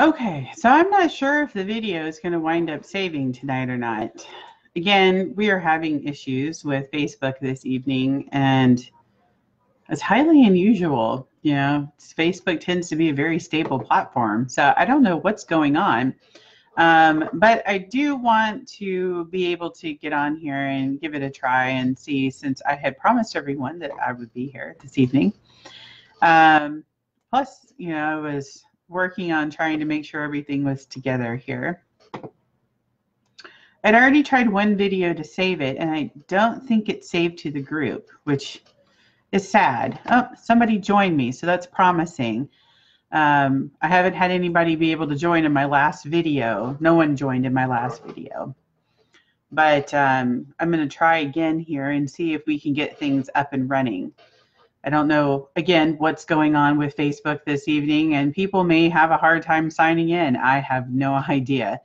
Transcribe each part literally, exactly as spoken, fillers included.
Okay, so I'm not sure if the video is going to wind up saving tonight or not. Again, we are having issues with Facebook this evening, and it's highly unusual. You know, Facebook tends to be a very stable platform, so I don't know what's going on. Um, but I do want to be able to get on here and give it a try and see, since I had promised everyone that I would be here this evening. Um, plus, you know, I was working on trying to make sure everything was together here. I'd already tried one video to save it, and I don't think it saved to the group, which is sad. Oh, somebody joined me, so that's promising. Um, I haven't had anybody be able to join in my last video. No one joined in my last video. But um, I'm going to try again here and see if we can get things up and running. I don't know, again, what's going on with Facebook this evening, and people may have a hard time signing in. I have no idea.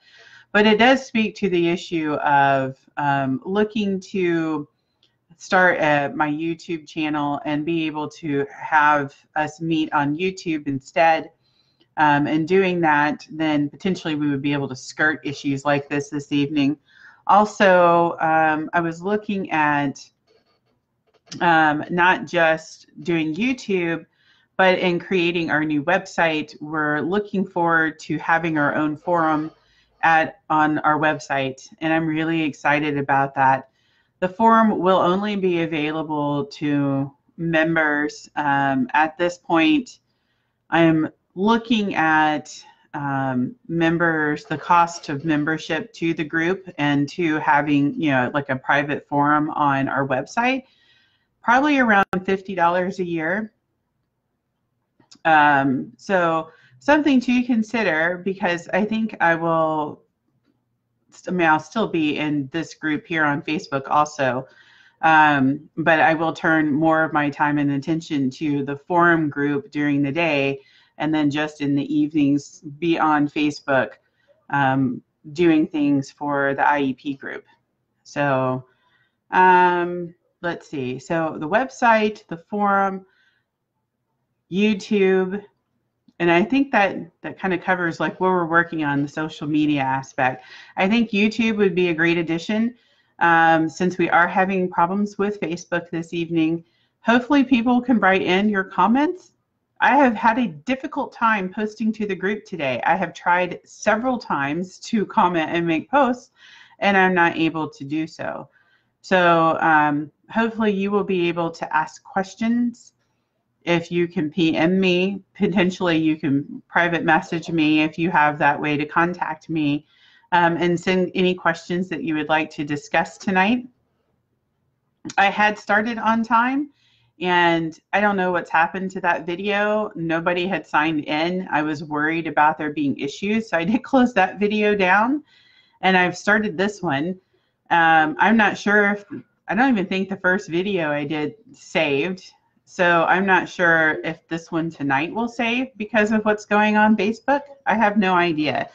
But it does speak to the issue of um, looking to start at my YouTube channel and be able to have us meet on YouTube instead. Um, and doing that, then potentially we would be able to skirt issues like this this evening. Also, um, I was looking at um, not just doing YouTube, but in creating our new website. We're looking forward to having our own forum at on our website, and I'm really excited about that. The forum will only be available to members. Um, at this point, I'm looking at um, members, the cost of membership to the group, and to having, you know, like a private forum on our website, probably around fifty dollars a year. Um, so something to consider, because I think I will, I mean, I'll still be in this group here on Facebook also, um, but I will turn more of my time and attention to the forum group during the day, and then just in the evenings be on Facebook um, doing things for the I E P group. So um, let's see. So the website, the forum, YouTube. And I think that that kind of covers like what we're working on, the social media aspect. I think YouTube would be a great addition, um, since we are having problems with Facebook this evening. Hopefully people can write in your comments. I have had a difficult time posting to the group today. I have tried several times to comment and make posts, and I'm not able to do so. So um, hopefully you will be able to ask questions. If you can P M me, potentially you can private message me if you have that way to contact me, um, and send any questions that you would like to discuss tonight. I had started on time, and I don't know what's happened to that video. Nobody had signed in. I was worried about there being issues, so I did close that video down, and I've started this one. Um, I'm not sure if, I don't even think the first video I did saved. So I'm not sure if this one tonight will save because of what's going on Facebook. I have no idea.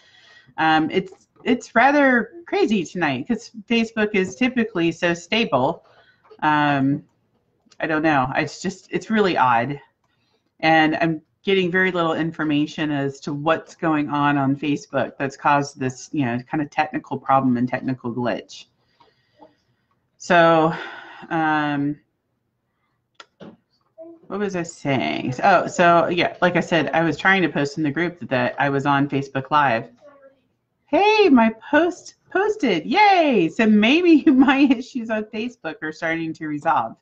Um, it's it's rather crazy tonight because Facebook is typically so stable. Um, I don't know. It's just it's really odd, and I'm getting very little information as to what's going on on Facebook that's caused this, you know, kind of technical problem and technical glitch. So. Um, What was I saying? Oh, so yeah, like I said, I was trying to post in the group that I was on Facebook Live. Hey, my post posted. Yay! So maybe my issues on Facebook are starting to resolve.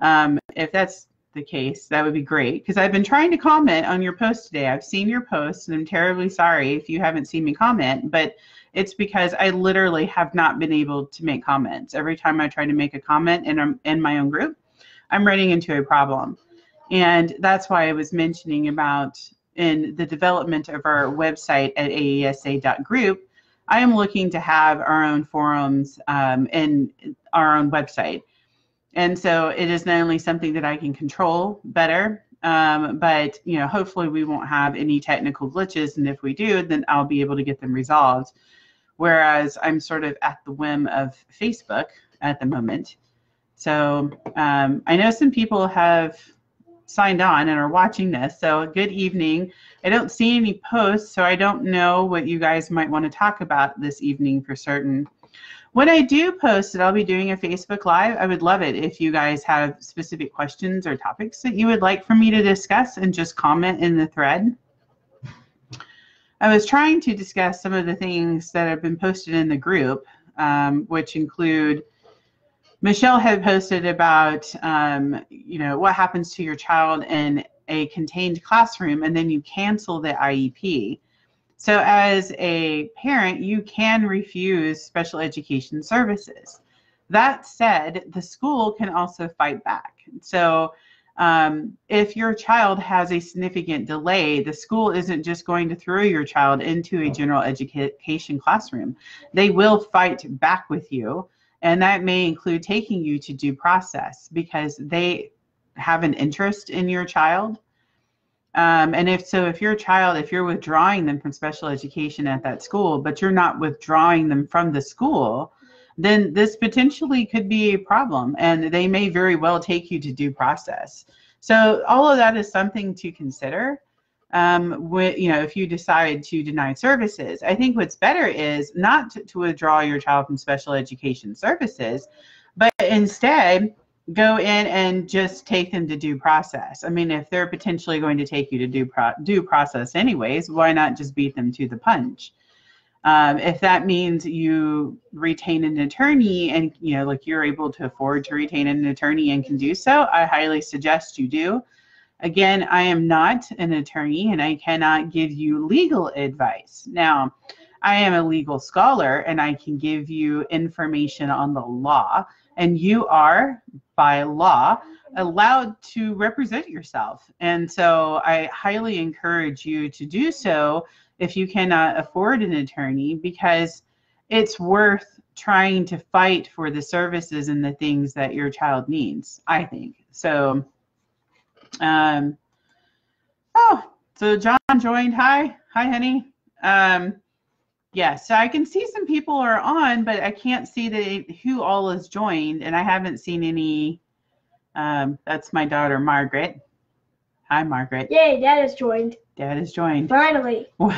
Um, if that's the case, that would be great, because I've been trying to comment on your post today. I've seen your post, and I'm terribly sorry if you haven't seen me comment, but it's because I literally have not been able to make comments. Every time I try to make a comment in, in my own group, I'm running into a problem. And that's why I was mentioning about in the development of our website at A E S A dot group, I am looking to have our own forums um, and our own website. And so it is not only something that I can control better, um, but you know, hopefully we won't have any technical glitches. And if we do, then I'll be able to get them resolved. Whereas I'm sort of at the whim of Facebook at the moment. So um, I know some people have signed on and are watching this. So good evening. I don't see any posts, so I don't know what you guys might want to talk about this evening for certain. When I do post it, I'll be doing a Facebook Live. I would love it if you guys have specific questions or topics that you would like for me to discuss, and just comment in the thread. I was trying to discuss some of the things that have been posted in the group, um, which include Michelle had posted about, um, you know, what happens to your child in a contained classroom and then you cancel the I E P. So as a parent, you can refuse special education services. That said, the school can also fight back. So um, if your child has a significant delay, the school isn't just going to throw your child into a general education classroom. They will fight back with you. And that may include taking you to due process because they have an interest in your child. Um, and if so, if your child, if you're withdrawing them from special education at that school, but you're not withdrawing them from the school, then this potentially could be a problem. And they may very well take you to due process. So all of that is something to consider. Um, when, you know, if you decide to deny services, I think what's better is not to, to withdraw your child from special education services, but instead go in and just take them to due process. I mean, if they're potentially going to take you to due, pro due process anyways, why not just beat them to the punch? Um, if that means you retain an attorney and, you know, like you're able to afford to retain an attorney and can do so, I highly suggest you do. Again, I am not an attorney and I cannot give you legal advice. Now, I am a legal scholar and I can give you information on the law, and you are, by law, allowed to represent yourself. And so I highly encourage you to do so if you cannot afford an attorney, because it's worth trying to fight for the services and the things that your child needs, I think. So. Um, oh, so John joined. Hi. Hi, honey. Um, yeah, so I can see some people are on, but I can't see the, who all has joined, and I haven't seen any. Um, that's my daughter, Margaret. Hi, Margaret. Yay, Dad has joined. Dad has joined. Finally. I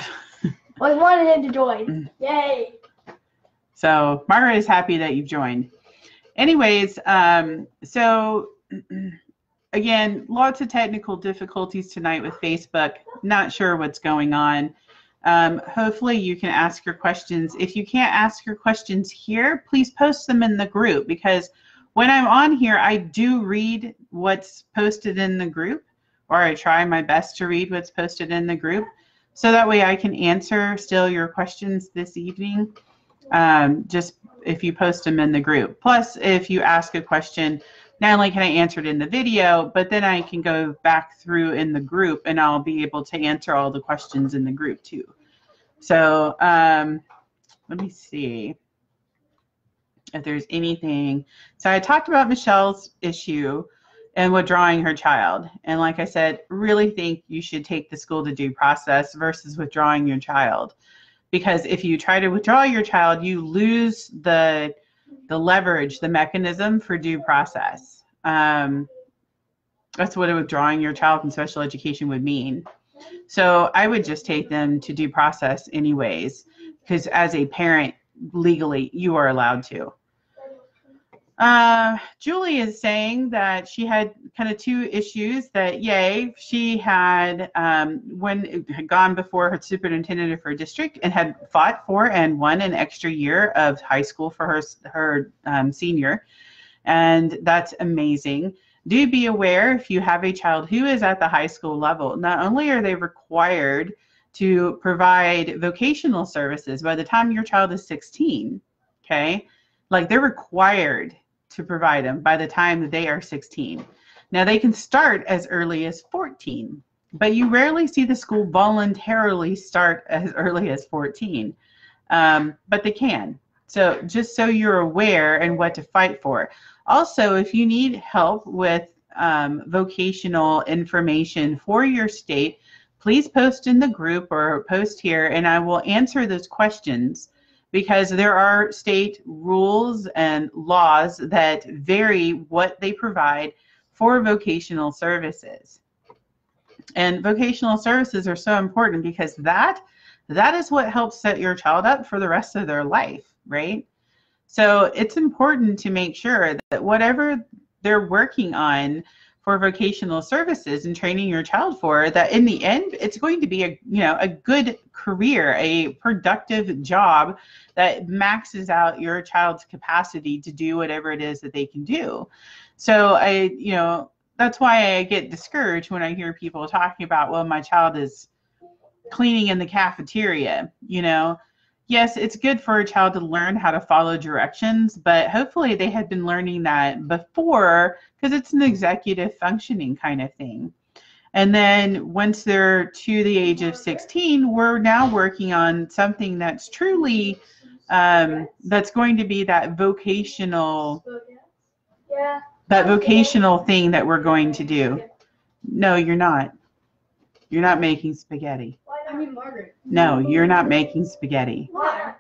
wanted him to join. Yay. So Margaret is happy that you've joined. Anyways, um, so... Again, lots of technical difficulties tonight with Facebook. Not sure what's going on. Um, hopefully you can ask your questions. If you can't ask your questions here, please post them in the group, because when I'm on here, I do read what's posted in the group, or I try my best to read what's posted in the group. So that way I can answer still your questions this evening. Um, just if you post them in the group. Plus, if you ask a question, not only can I answer it in the video, but then I can go back through in the group and I'll be able to answer all the questions in the group too. So um, let me see if there's anything. So I talked about Michelle's issue and withdrawing her child. And like I said, really think you should take the school to due process versus withdrawing your child. Because if you try to withdraw your child, you lose the the leverage, the mechanism for due process. Um, that's what withdrawing your child from special education would mean. So I would just take them to due process anyways, because as a parent, legally, you are allowed to. Uh, Julie is saying that she had kind of two issues that, yay, she had, um, when had gone before her superintendent of her district and had fought for and won an extra year of high school for her, her um, senior. And that's amazing. Do be aware if you have a child who is at the high school level, not only are they required to provide vocational services by the time your child is sixteen, okay? Like they're required to provide them by the time that they are sixteen. Now they can start as early as fourteen, but you rarely see the school voluntarily start as early as fourteen, um, but they can. So just so you're aware and what to fight for. Also, if you need help with um, vocational information for your state, please post in the group or post here and I will answer those questions, because there are state rules and laws that vary what they provide for vocational services. And vocational services are so important because that that is what helps set your child up for the rest of their life, right? So it's important to make sure that whatever they're working on for vocational services and training your child for, that in the end, it's going to be a, you know, a good career, a productive job that maxes out your child's capacity to do whatever it is that they can do. So I, you know, that's why I get discouraged when I hear people talking about, well, my child is cleaning in the cafeteria, you know. Yes, it's good for a child to learn how to follow directions, but hopefully they had been learning that before, because it's an executive functioning kind of thing. And then once they're to the age of sixteen, we're now working on something that's truly, um, that's going to be that vocational, that vocational thing that we're going to do. No, you're not. You're not making spaghetti. I mean, Margaret. No, you're not making spaghetti. Why?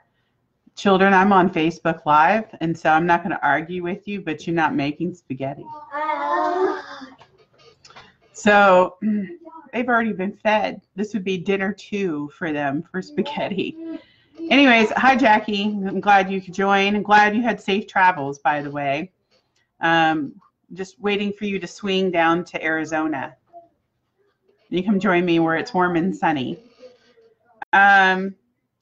Children, I'm on Facebook Live, and so I'm not going to argue with you, but you're not making spaghetti. Uh. So they've already been fed. This would be dinner two for them for spaghetti. Anyways, hi, Jackie. I'm glad you could join. I'm glad you had safe travels, by the way. Um, just waiting for you to swing down to Arizona. You come join me where it's warm and sunny. Um,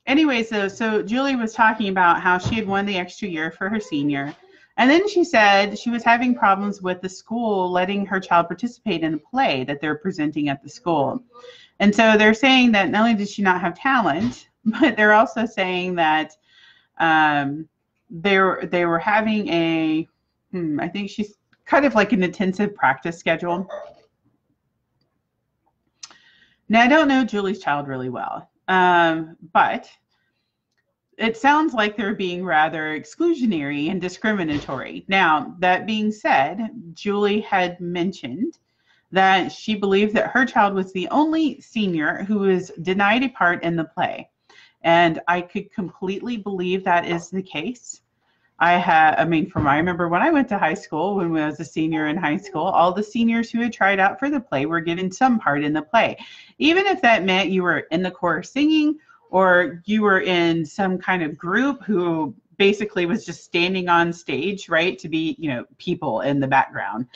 anyway, so, so Julie was talking about how she had won the extra year for her senior. And then she said she was having problems with the school letting her child participate in a play that they're presenting at the school. And so they're saying that not only did she not have talent, but they're also saying that um, they, were, they were having a, hmm, I think she's kind of like an intensive practice schedule. Now, I don't know Julie's child really well, um, but it sounds like they're being rather exclusionary and discriminatory. Now, that being said, Julie had mentioned that she believed that her child was the only senior who was denied a part in the play. And I could completely believe that is the case. I had, I mean, from I remember when I went to high school, when I was a senior in high school, all the seniors who had tried out for the play were given some part in the play. Even if that meant you were in the choir singing or you were in some kind of group who basically was just standing on stage, right, to be, you know, people in the background.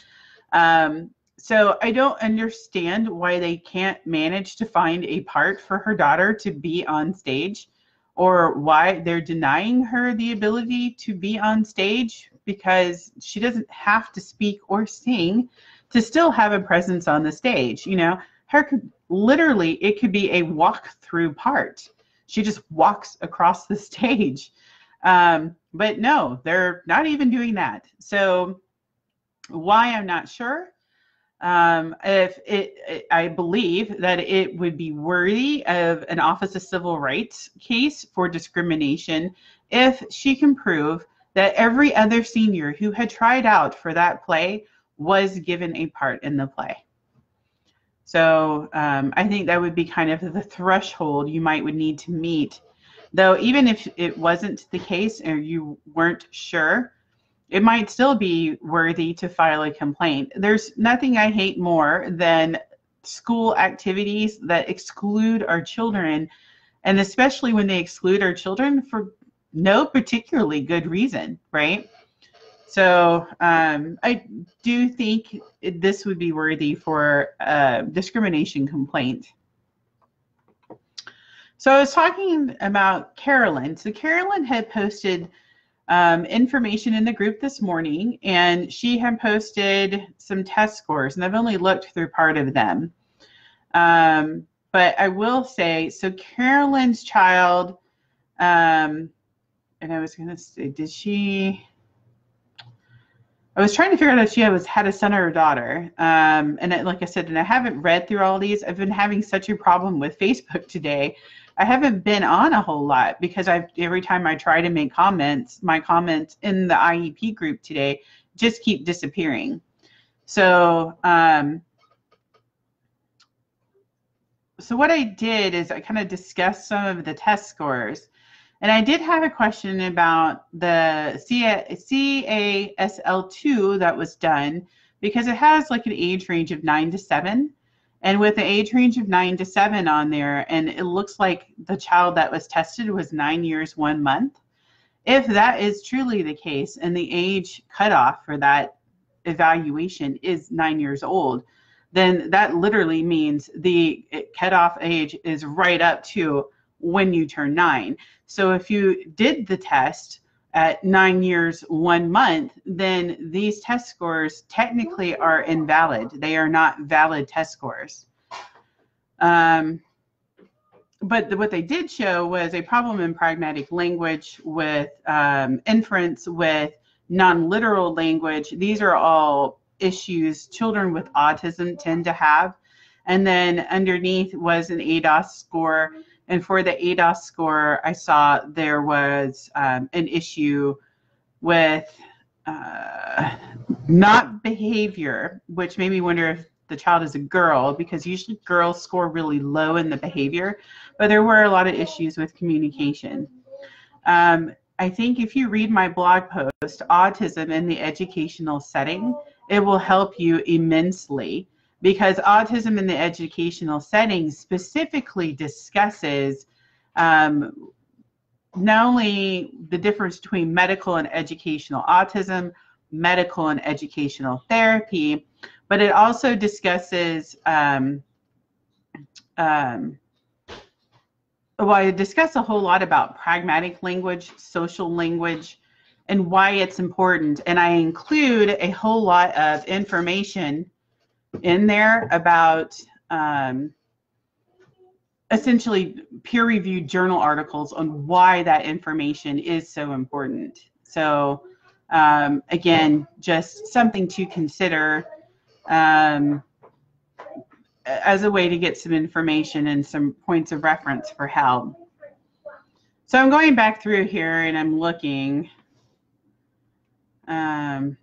Um, so I don't understand why they can't manage to find a part for her daughter to be on stage, or why they're denying her the ability to be on stage, because she doesn't have to speak or sing to still have a presence on the stage. You know, her could, literally it could be a walk-through part. She just walks across the stage. Um, but no, they're not even doing that. So why, I'm not sure. Um, if it, I believe that it would be worthy of an Office of Civil Rights case for discrimination if she can prove that every other senior who had tried out for that play was given a part in the play. So um, I think that would be kind of the threshold you might would need to meet. Though even if it wasn't the case or you weren't sure, it might still be worthy to file a complaint. There's nothing I hate more than school activities that exclude our children, and especially when they exclude our children for no particularly good reason, right? So um, I do think this would be worthy for a discrimination complaint. So I was talking about Carolyn. So Carolyn had posted Um, information in the group this morning, and she had posted some test scores, and I've only looked through part of them. Um, but I will say, so Carolyn's child, um, and I was going to say, did she, I was trying to figure out if she was, had a son or a daughter. Um, and it, like I said, and I haven't read through all these. I've been having such a problem with Facebook today. I haven't been on a whole lot because I've, every time I try to make comments, my comments in the I E P group today just keep disappearing. So, um, so what I did is I kind of discussed some of the test scores, and I did have a question about the C A S L two that was done, because it has like an age range of nine to seven. And with the age range of nine to seven on there, and it looks like the child that was tested was nine years, one month. If that is truly the case, and the age cutoff for that evaluation is nine years old, then that literally means the cutoff age is right up to when you turn nine. So if you did the test at nine years, one month, then these test scores technically are invalid. They are not valid test scores. Um, but the, what they did show was a problem in pragmatic language with um, inference, with non-literal language. These are all issues children with autism tend to have. And then underneath was an A D O S score. And for the A D O S score, I saw there was um, an issue with uh, not behavior, which made me wonder if the child is a girl, because usually girls score really low in the behavior, but there were a lot of issues with communication. Um, I think if you read my blog post, Autism in the Educational Setting, it will help you immensely. Because autism in the educational setting specifically discusses um, not only the difference between medical and educational autism, medical and educational therapy, but it also discusses, um, um, well, I discuss a whole lot about pragmatic language, social language, and why it's important. And I include a whole lot of information in there about um, essentially peer-reviewed journal articles on why that information is so important. So um, again, just something to consider um, as a way to get some information and some points of reference for help. So I'm going back through here and I'm looking. Um,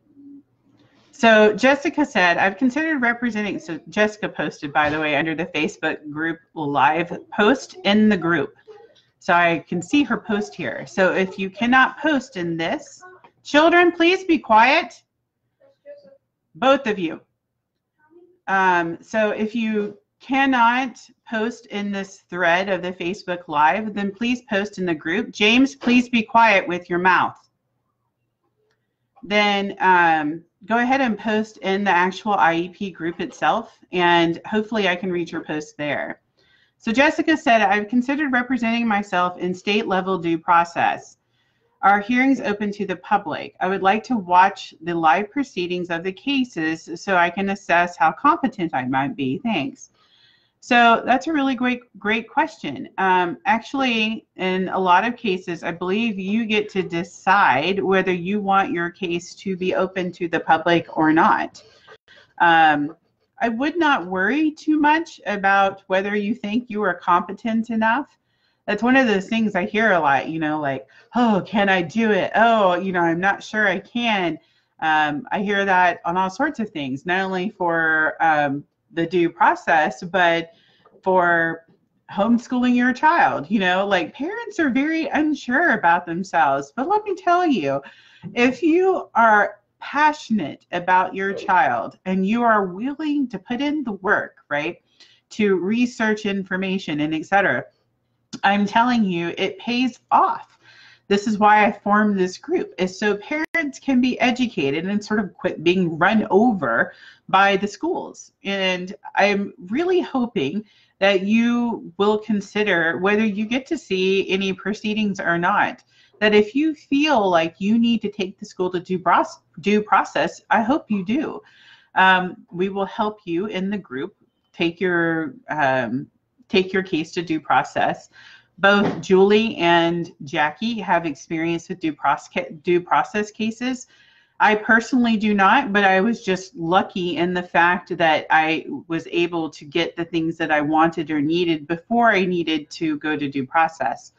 So Jessica said, I've considered representing, so Jessica posted, by the way, under the Facebook group live post in the group. So I can see her post here. So if you cannot post in this, children, please be quiet, both of you. Um, so if you cannot post in this thread of the Facebook live, then please post in the group. James, please be quiet with your mouth. Then um, go ahead and post in the actual I E P group itself, and hopefully I can read your post there. So Jessica said, I've considered representing myself in state level due process. Are hearings open to the public? I would like to watch the live proceedings of the cases so I can assess how competent I might be. Thanks. So that's a really great, great question. Um, actually, in a lot of cases, I believe you get to decide whether you want your case to be open to the public or not. Um, I would not worry too much about whether you think you are competent enough. That's one of those things I hear a lot, you know, like, oh, can I do it? Oh, you know, I'm not sure I can. Um, I hear that on all sorts of things, not only for um, the due process, but for homeschooling your child, you know, like parents are very unsure about themselves. But let me tell you, if you are passionate about your child and you are willing to put in the work, right, to research information and et cetera, I'm telling you, it pays off. This is why I formed this group, is so parents can be educated and sort of quit being run over by the schools. And I'm really hoping that you will consider whether you get to see any proceedings or not. That if you feel like you need to take the school to due process, I hope you do. Um, we will help you in the group take your, um, take your case to due process. Both Julie and Jackie have experience with due process, due process cases. I personally do not, but I was just lucky in the fact that I was able to get the things that I wanted or needed before I needed to go to due process.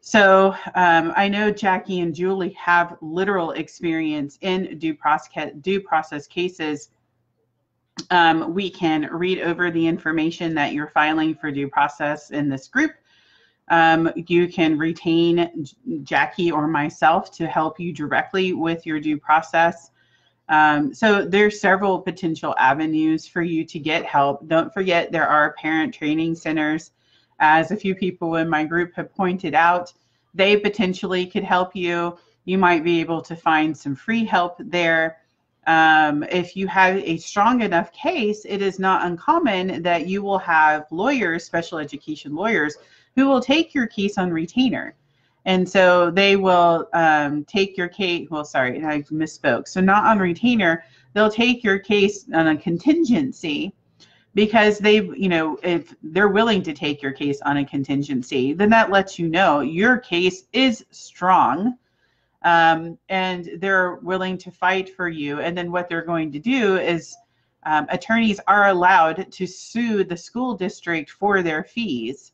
So um, I know Jackie and Julie have literal experience in due process, due process cases. Um, we can read over the information that you're filing for due process in this group. Um, you can retain Jackie or myself to help you directly with your due process. Um, so there's several potential avenues for you to get help. Don't forget, there are parent training centers. As a few people in my group have pointed out, they potentially could help you. You might be able to find some free help there. Um, if you have a strong enough case, it is not uncommon that you will have lawyers, special education lawyers, who will take your case on retainer. And so they will um, take your case, well, sorry, I misspoke. So not on retainer, they'll take your case on a contingency, because they, you know, if they're willing to take your case on a contingency, then that lets you know your case is strong. Um, and they're willing to fight for you. And then what they're going to do is um, attorneys are allowed to sue the school district for their fees.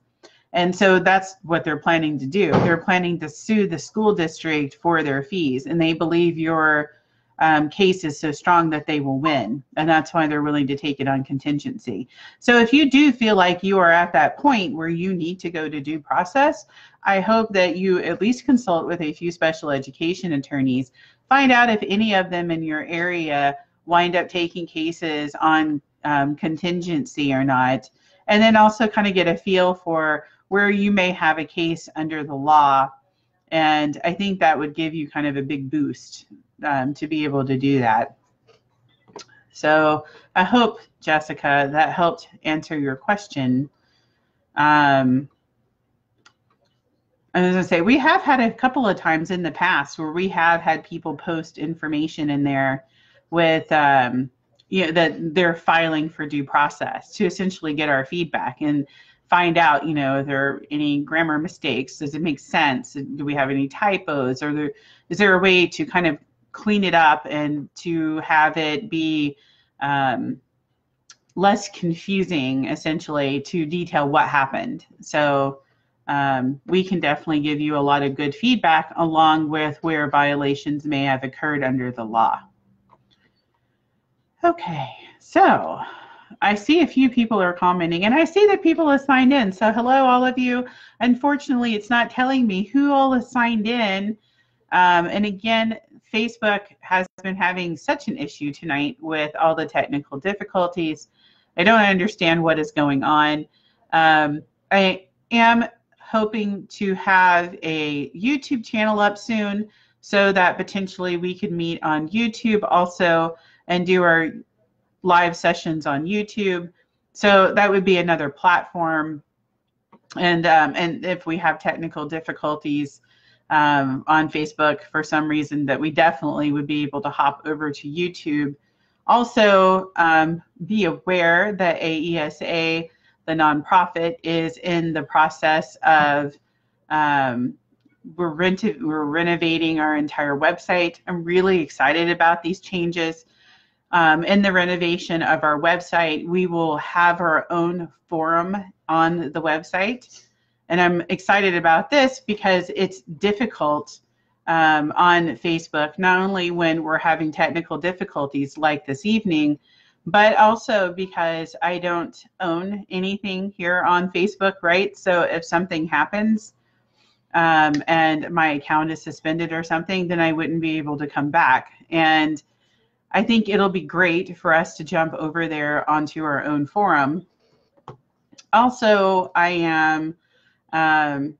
And so that's what they're planning to do. They're planning to sue the school district for their fees. And they believe your um, case is so strong that they will win. And that's why they're willing to take it on contingency. So if you do feel like you are at that point where you need to go to due process, I hope that you at least consult with a few special education attorneys. Find out if any of them in your area wind up taking cases on um, contingency or not. And then also kind of get a feel for where you may have a case under the law. And I think that would give you kind of a big boost um, to be able to do that. So I hope, Jessica, that helped answer your question. Um, I was going to say, we have had a couple of times in the past where we have had people post information in there with, um, you know, that they're filing for due process to essentially get our feedback and find out, you know, are there any grammar mistakes? Does it make sense? Do we have any typos? Or there, is there a way to kind of clean it up and to have it be um, less confusing, essentially, to detail what happened? So Um, we can definitely give you a lot of good feedback along with where violations may have occurred under the law. Okay, so I see a few people are commenting, and I see that people have signed in. So hello, all of you. Unfortunately, it's not telling me who all has signed in. Um, and again, Facebook has been having such an issue tonight with all the technical difficulties. I don't understand what is going on. Um, I am hoping to have a YouTube channel up soon so that potentially we could meet on YouTube also and do our live sessions on YouTube. So that would be another platform. And, um, and if we have technical difficulties um, on Facebook for some reason, that we definitely would be able to hop over to YouTube. Also, um, be aware that A E S A, the nonprofit, is in the process of um, we're, renti- we're renovating our entire website. I'm really excited about these changes. Um, in the renovation of our website, we will have our own forum on the website. And I'm excited about this because it's difficult um, on Facebook, not only when we're having technical difficulties like this evening, but also because I don't own anything here on Facebook, right? So if something happens um, and my account is suspended or something, then I wouldn't be able to come back. And I think it'll be great for us to jump over there onto our own forum. Also, I am um,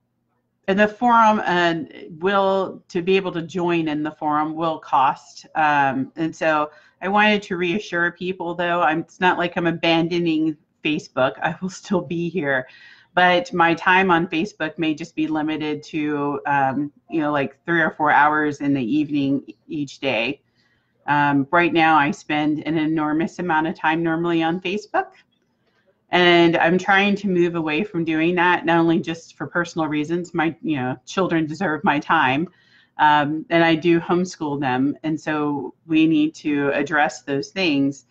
in the forum, and will to be able to join in the forum will cost. Um, and so I wanted to reassure people, though, I'm, it's not like I'm abandoning Facebook. I will still be here, but my time on Facebook may just be limited to, um, you know, like three or four hours in the evening each day. Um, right now, I spend an enormous amount of time normally on Facebook, and I'm trying to move away from doing that, not only just for personal reasons. My, you know, children deserve my time. Um, and I do homeschool them, and so we need to address those things,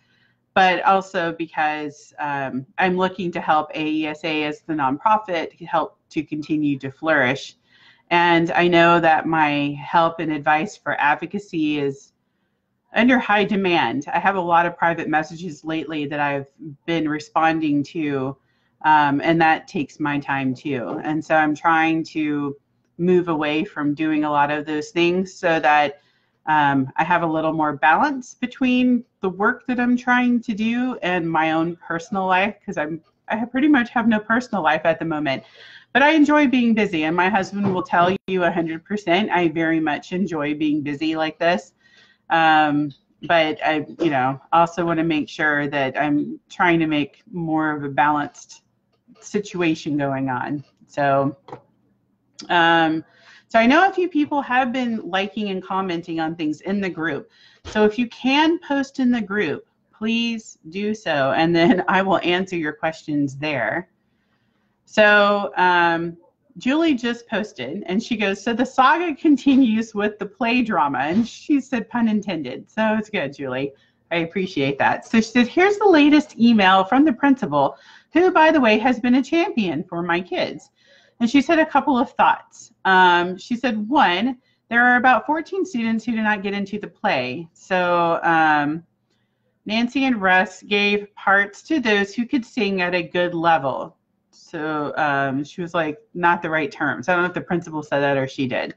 but also because um, I'm looking to help A E S A as the nonprofit help to continue to flourish. And I know that my help and advice for advocacy is under high demand. I have a lot of private messages lately that I've been responding to, um, and that takes my time too. And so I'm trying to move away from doing a lot of those things so that Um, I have a little more balance between the work that I'm trying to do and my own personal life, because I'm I pretty much have no personal life at the moment. But I enjoy being busy, and my husband will tell you one hundred percent. I very much enjoy being busy like this. Um, but I, you know, also want to make sure that I'm trying to make more of a balanced situation going on. So, um, so I know a few people have been liking and commenting on things in the group. So if you can post in the group, please do so, and then I will answer your questions there. So um, Julie just posted, and she goes, so the saga continues with the play drama, and she said pun intended. So it's good, Julie. I appreciate that. So she said, here's the latest email from the principal, who, by the way, has been a champion for my kids. And she said a couple of thoughts. Um, she said, one, there are about fourteen students who did not get into the play. So um, Nancy and Russ gave parts to those who could sing at a good level. So um, she was like, not the right terms. I don't know if the principal said that or she did.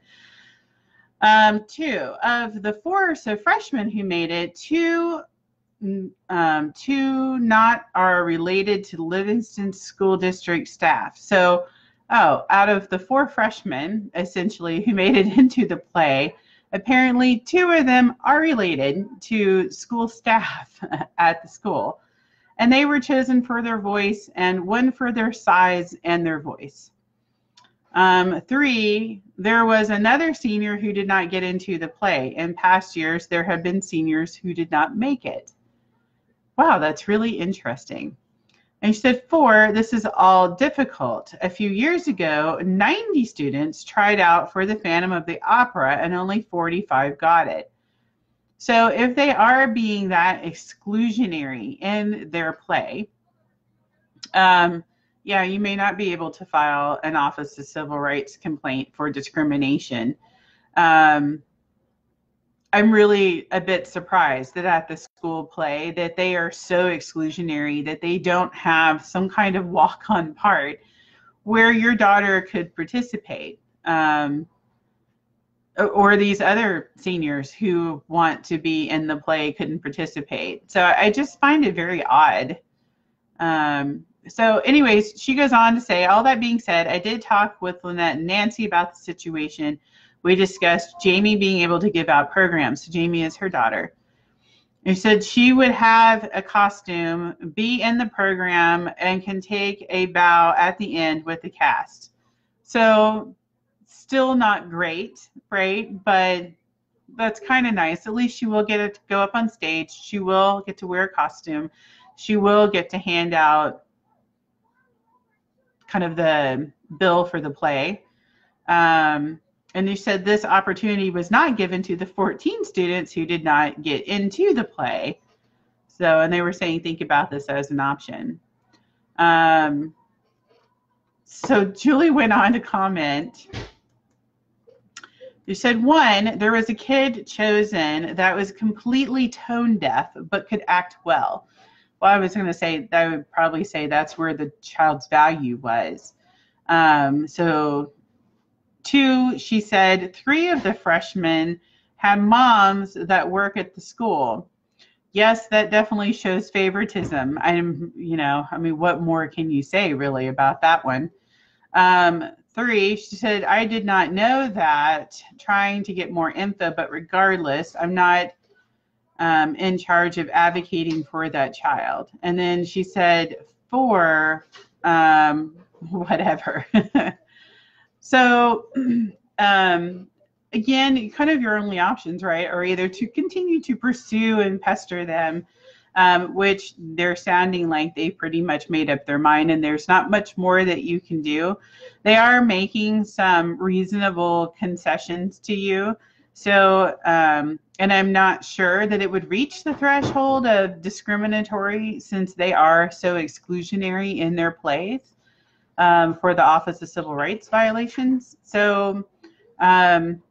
Um, two, of the four or so freshmen who made it, two, um, two not are related to Livingston School District staff. So, oh, out of the four freshmen, essentially, who made it into the play, apparently two of them are related to school staff at the school. And they were chosen for their voice, and one for their size and their voice. Um, three, there was another senior who did not get into the play. In past years, there have been seniors who did not make it. Wow, that's really interesting. And she said, four, this is all difficult. A few years ago, ninety students tried out for the Phantom of the Opera, and only forty-five got it. So if they are being that exclusionary in their play, um, yeah, you may not be able to file an Office of Civil Rights complaint for discrimination. Um, I'm really a bit surprised that at the school play that they are so exclusionary that they don't have some kind of walk-on part where your daughter could participate, um, or these other seniors who want to be in the play couldn't participate. So I just find it very odd. Um, so anyways, she goes on to say, all that being said, I did talk with Lynette and Nancy about the situation. We discussed Jamie being able to give out programs. So Jamie is her daughter. She said she would have a costume, be in the program, and can take a bow at the end with the cast. So still not great, right? But that's kind of nice. At least she will get to go up on stage. She will get to wear a costume. She will get to hand out kind of the bill for the play. Um, And you said this opportunity was not given to the fourteen students who did not get into the play. So, and they were saying, think about this as an option. Um, so Julie went on to comment. You said, one, there was a kid chosen that was completely tone deaf, but could act well. Well, I was going to say, I would probably say that's where the child's value was. Um, so Two, she said, three of the freshmen had moms that work at the school. Yes, that definitely shows favoritism. I'm, you know, I mean, what more can you say really about that one? Um, three, she said, I did not know that, trying to get more info, but regardless, I'm not um, in charge of advocating for that child. And then she said, four, um, whatever. So, um, again, kind of your only options, right, are either to continue to pursue and pester them, um, which they're sounding like they pretty much made up their mind, and there's not much more that you can do. They are making some reasonable concessions to you. So, um, and I'm not sure that it would reach the threshold of discriminatory since they are so exclusionary in their plays. Um, for the Office of Civil Rights Violations. So um,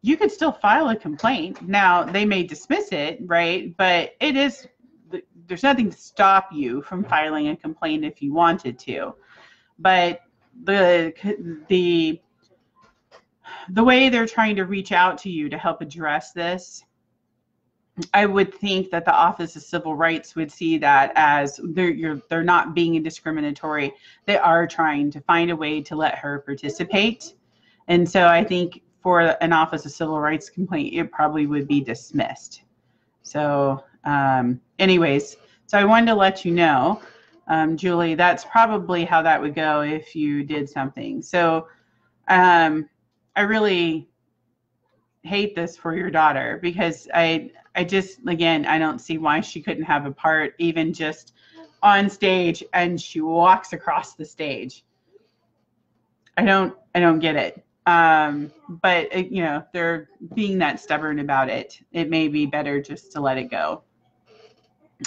you could still file a complaint. Now, they may dismiss it, right? But it is, there's nothing to stop you from filing a complaint if you wanted to. But the, the, the way they're trying to reach out to you to help address this, I would think that the Office of Civil Rights would see that as they're, you're, they're not being discriminatory. They are trying to find a way to let her participate. And so I think for an Office of Civil Rights complaint, it probably would be dismissed. So um, anyways, so I wanted to let you know, um, Julie, that's probably how that would go if you did something. So um, I really hate this for your daughter, because I I just, again, I don't see why she couldn't have a part, even just on stage, and she walks across the stage. I don't, I don't get it. Um, but, it, you know, they're being that stubborn about it. It may be better just to let it go.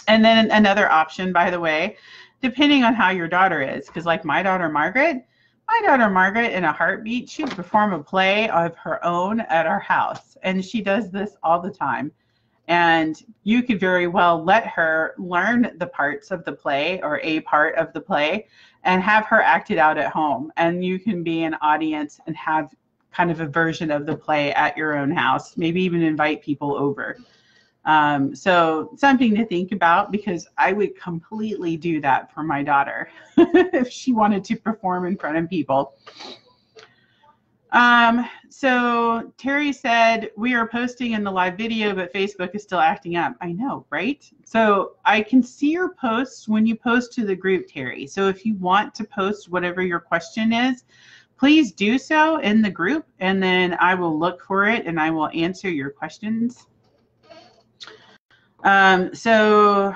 And then another option, by the way, depending on how your daughter is, because like my daughter, Margaret, my daughter, Margaret, in a heartbeat, she'd perform a play of her own at our house. And she does this all the time. And you could very well let her learn the parts of the play, or a part of the play, and have her act it out at home. And you can be an audience and have kind of a version of the play at your own house, maybe even invite people over. Um, so something to think about, because I would completely do that for my daughter if she wanted to perform in front of people. Um, so Terry said, we are posting in the live video, but Facebook is still acting up. I know, right? So I can see your posts when you post to the group, Terry. So if you want to post whatever your question is, please do so in the group, and then I will look for it and I will answer your questions. Um, so,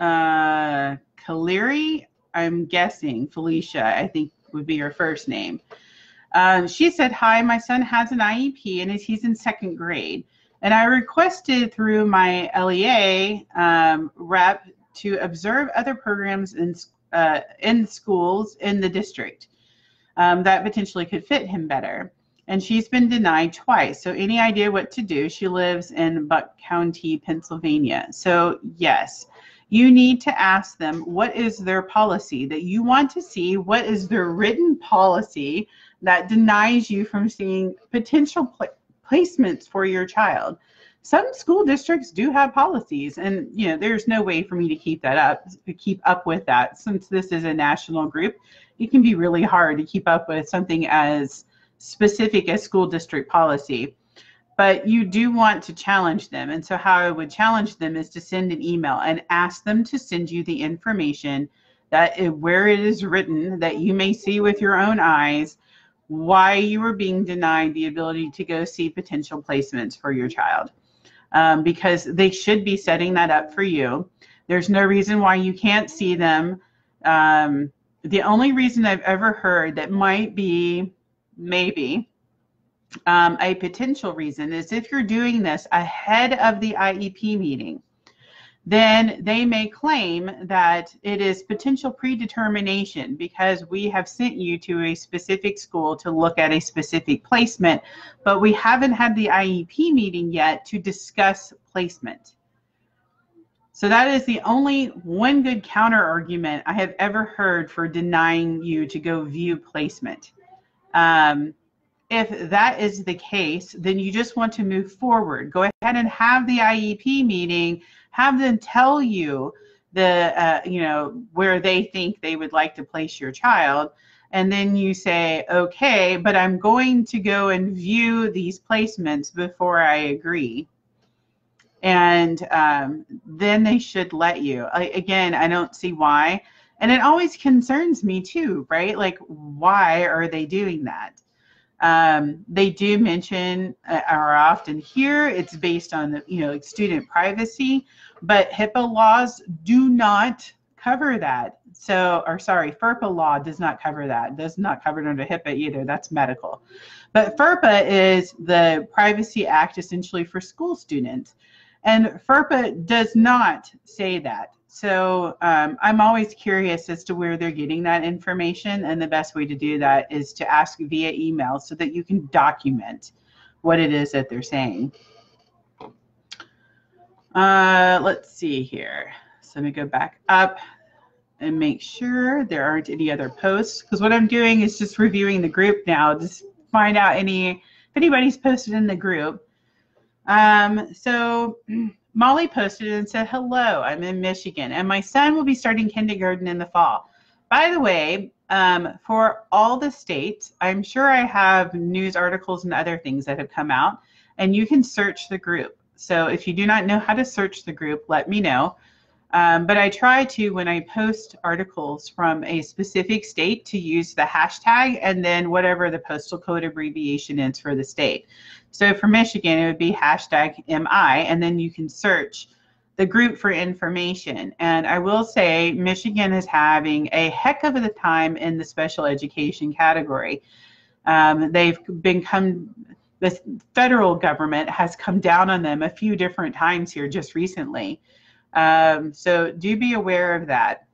uh, Kaliri, I'm guessing Felicia, I think would be your first name. Um, she said, hi, my son has an I E P and he's in second grade. And I requested through my L E A um, rep to observe other programs in, uh, in schools in the district um, that potentially could fit him better. And she's been denied twice. So any idea what to do? She lives in Buck County, Pennsylvania. So yes, you need to ask them, what is their policy that you want to see? What is their written policy that denies you from seeing potential pl placements for your child? Some school districts do have policies, and you know there's no way for me to keep that up, to keep up with that. Since this is a national group, it can be really hard to keep up with something as specific as school district policy. But you do want to challenge them. And so how I would challenge them is to send an email and ask them to send you the information that it, where it is written, that you may see with your own eyes, why you were being denied the ability to go see potential placements for your child. Um, because they should be setting that up for you. There's no reason why you can't see them. Um, the only reason I've ever heard that might be, maybe, Um, a potential reason is if you're doing this ahead of the I E P meeting, then they may claim that it is potential predetermination because we have sent you to a specific school to look at a specific placement, but we haven't had the I E P meeting yet to discuss placement. So that is the only one good counter argument I have ever heard for denying you to go view placement. Um, If that is the case, then you just want to move forward. Go ahead and have the I E P meeting, have them tell you the, uh, you know, where they think they would like to place your child. And then you say, okay, but I'm going to go and view these placements before I agree. And um, then they should let you. I, again, I don't see why. And it always concerns me too, right? Like, why are they doing that? Um, they do mention, uh, or often hear, it's based on the, you know, student privacy, but HIPAA laws do not cover that. So, or sorry, FERPA law does not cover that. Does not cover it under HIPAA either. That's medical. But FERPA is the Privacy Act essentially for school students, and FERPA does not say that. So um, I'm always curious as to where they're getting that information, and the best way to do that is to ask via email so that you can document what it is that they're saying. Uh, let's see here. So let me go back up and make sure there aren't any other posts, because what I'm doing is just reviewing the group now, just find out any if anybody's posted in the group. Um, so Molly posted and said, hello, I'm in Michigan, and my son will be starting kindergarten in the fall. By the way, um, for all the states, I'm sure I have news articles and other things that have come out, and you can search the group. So if you do not know how to search the group, let me know. Um, but I try to, when I post articles from a specific state, to use the hashtag and then whatever the postal code abbreviation is for the state. So for Michigan, it would be hashtag M I, and then you can search the group for information. And I will say Michigan is having a heck of a time in the special education category. Um, they've become, the federal government has come down on them a few different times here just recently. Um, so do be aware of that.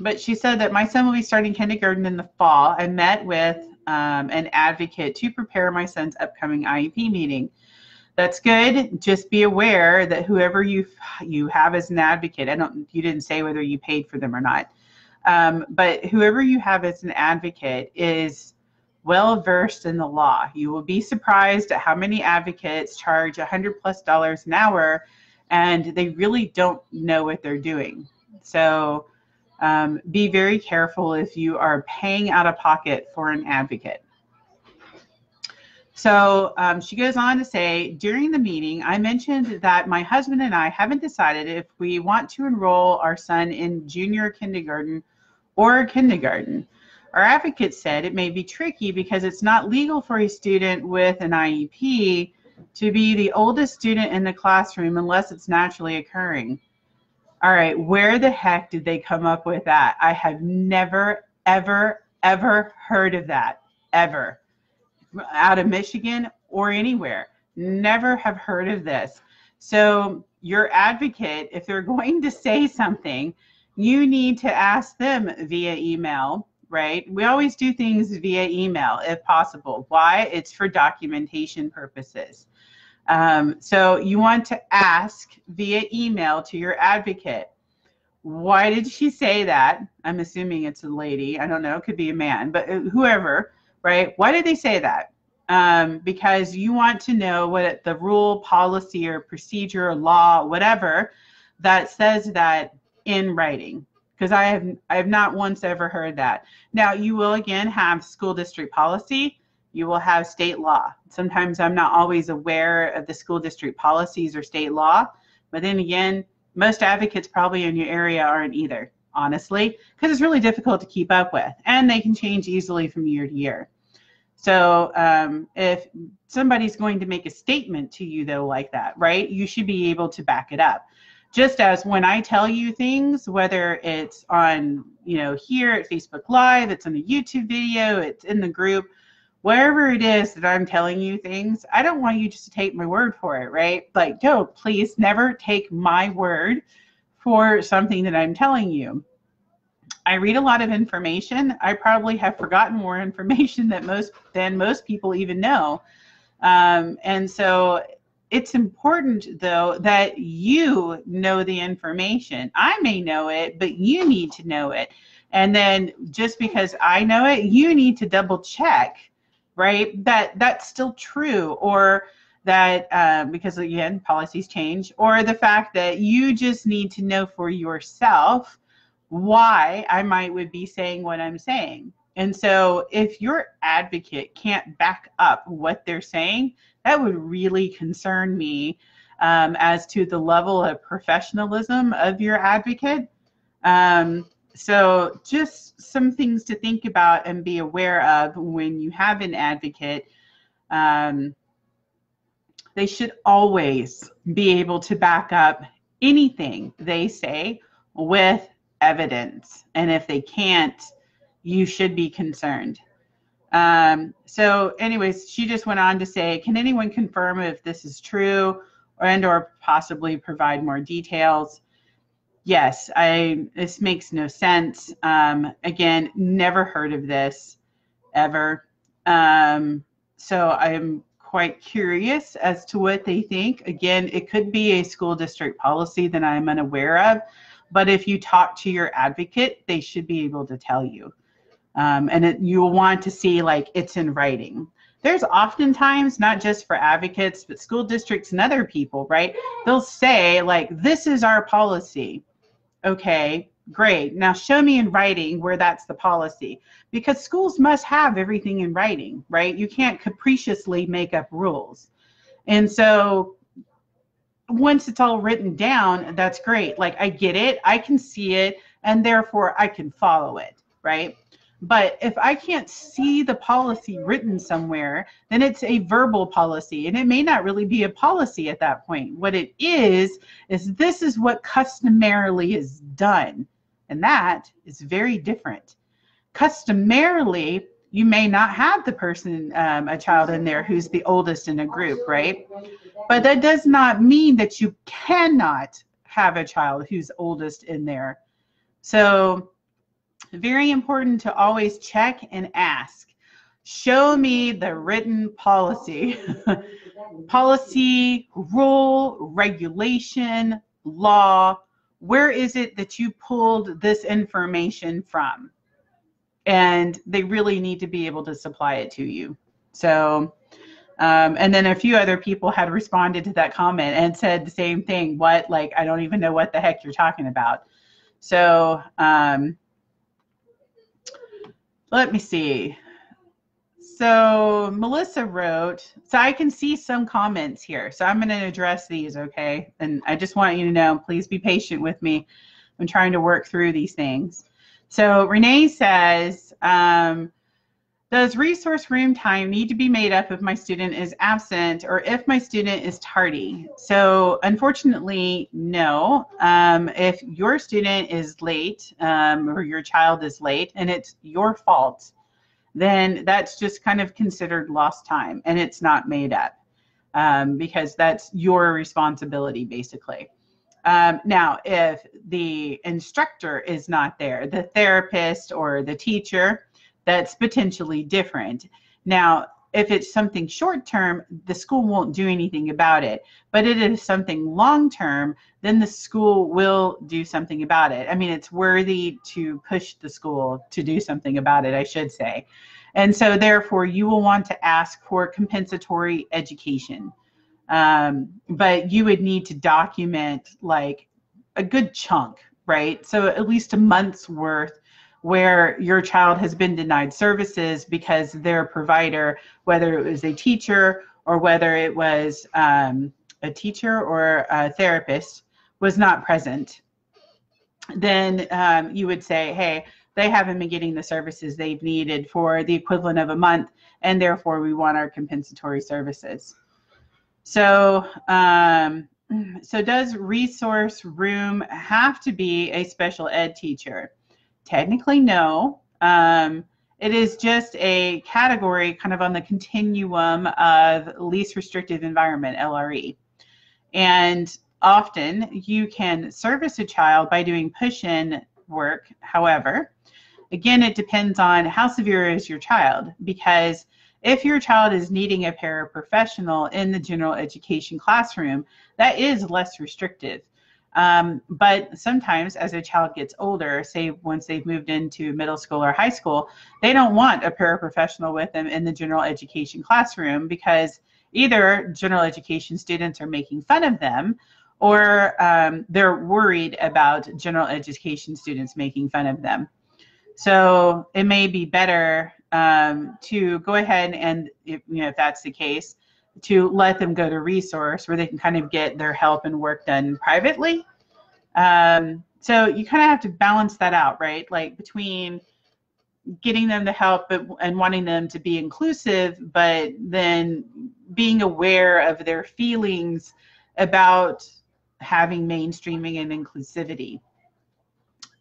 But she said that my son will be starting kindergarten in the fall. I met with um, an advocate to prepare my son's upcoming I E P meeting. That's good. Just be aware that whoever you you have as an advocate, I don't, you didn't say whether you paid for them or not, um, but whoever you have as an advocate is well versed in the law. You will be surprised at how many advocates charge a hundred plus dollars an hour, and they really don't know what they're doing. So um, be very careful if you are paying out of pocket for an advocate. So um, she goes on to say, during the meeting, I mentioned that my husband and I haven't decided if we want to enroll our son in junior kindergarten or kindergarten. Our advocate said it may be tricky because it's not legal for a student with an I E P to be the oldest student in the classroom unless it's naturally occurring. All right, where the heck did they come up with that? I have never, ever, ever heard of that, ever. Out of Michigan or anywhere, never have heard of this. So your advocate, if they're going to say something, you need to ask them via email, right? We always do things via email if possible. Why? It's for documentation purposes. Um, so you want to ask via email to your advocate, why did she say that? I'm assuming it's a lady. I don't know. It could be a man, but whoever, right? Why did they say that? Um, because you want to know what the rule, policy, or procedure, or law, whatever, that says that in writing. Because I have, I have not once ever heard that. Now, you will, again, have school district policy. You will have state law. Sometimes I'm not always aware of the school district policies or state law. But then again, most advocates probably in your area aren't either, honestly, because it's really difficult to keep up with. And they can change easily from year to year. So um, if somebody's going to make a statement to you, though, like that, right, you should be able to back it up. Just as when I tell you things, whether it's on, you know, here at Facebook Live, it's in a YouTube video, it's in the group, wherever it is that I'm telling you things, I don't want you just to take my word for it, right? Like, no, please never take my word for something that I'm telling you. I read a lot of information. I probably have forgotten more information that most, than most people even know. Um, and so it's important, though, that you know the information. I may know it, but you need to know it. And then just because I know it, you need to double check, right, that that's still true, or that um, because, again, policies change, or the fact that you just need to know for yourself why I might would be saying what I'm saying. And so if your advocate can't back up what they're saying, that would really concern me um, as to the level of professionalism of your advocate. Um, so just some things to think about and be aware of when you have an advocate. Um, they should always be able to back up anything they say with evidence. And if they can't, you should be concerned. Um, so anyways, she just went on to say, can anyone confirm if this is true or and or possibly provide more details? Yes, I, this makes no sense. Um, again, never heard of this ever. Um, so I'm quite curious as to what they think. Again, it could be a school district policy that I'm unaware of, but if you talk to your advocate, they should be able to tell you. Um, and it, you'll want to see like it's in writing. There's oftentimes, not just for advocates, but school districts and other people, right? They'll say like, this is our policy. Okay, great. Now show me in writing where that's the policy, because schools must have everything in writing, right? You can't capriciously make up rules. And so once it's all written down, that's great. Like I get it, I can see it, and therefore I can follow it, right? But if I can't see the policy written somewhere, then it's a verbal policy, and it may not really be a policy at that point. What it is, is this is what customarily is done, and that is very different. Customarily, you may not have the person, um, a child in there who's the oldest in a group, right? But that does not mean that you cannot have a child who's oldest in there. So, very important to always check and ask. Show me the written policy. Policy, rule, regulation, law. Where is it that you pulled this information from? And they really need to be able to supply it to you. So, um, and then a few other people had responded to that comment and said the same thing. What? Like, I don't even know what the heck you're talking about. So, um, let me see. So Melissa wrote, so I can see some comments here. So I'm going to address these, okay? And I just want you to know, please be patient with me. I'm trying to work through these things. So Renee says, um, does resource room time need to be made up if my student is absent or if my student is tardy? So unfortunately, no. Um, if your student is late um, or your child is late and it's your fault, then that's just kind of considered lost time and it's not made up um, because that's your responsibility basically. Um, now, if the instructor is not there, the therapist or the teacher, that's potentially different. Now, if it's something short-term, the school won't do anything about it. But if it is something long-term, then the school will do something about it. I mean, it's worthy to push the school to do something about it, I should say. And so, therefore, you will want to ask for compensatory education. Um, but you would need to document, like, a good chunk, right? So at least a month's worth where your child has been denied services because their provider, whether it was a teacher or whether it was um, a teacher or a therapist, was not present, then um, you would say, hey, they haven't been getting the services they've needed for the equivalent of a month, and therefore we want our compensatory services. So, um, so does resource room have to be a special ed teacher? Technically, no. Um, it is just a category kind of on the continuum of least restrictive environment, L R E. And often you can service a child by doing push-in work. However, again, it depends on how severe is your child, because if your child is needing a paraprofessional in the general education classroom, that is less restrictive. Um, but sometimes as a child gets older, say once they've moved into middle school or high school, they don't want a paraprofessional with them in the general education classroom because either general education students are making fun of them or um, they're worried about general education students making fun of them. So it may be better um, to go ahead and, if, you know, if that's the case, to let them go to resource where they can kind of get their help and work done privately. Um, so you kind of have to balance that out, right? Like between getting them the help and wanting them to be inclusive, but then being aware of their feelings about having mainstreaming and inclusivity.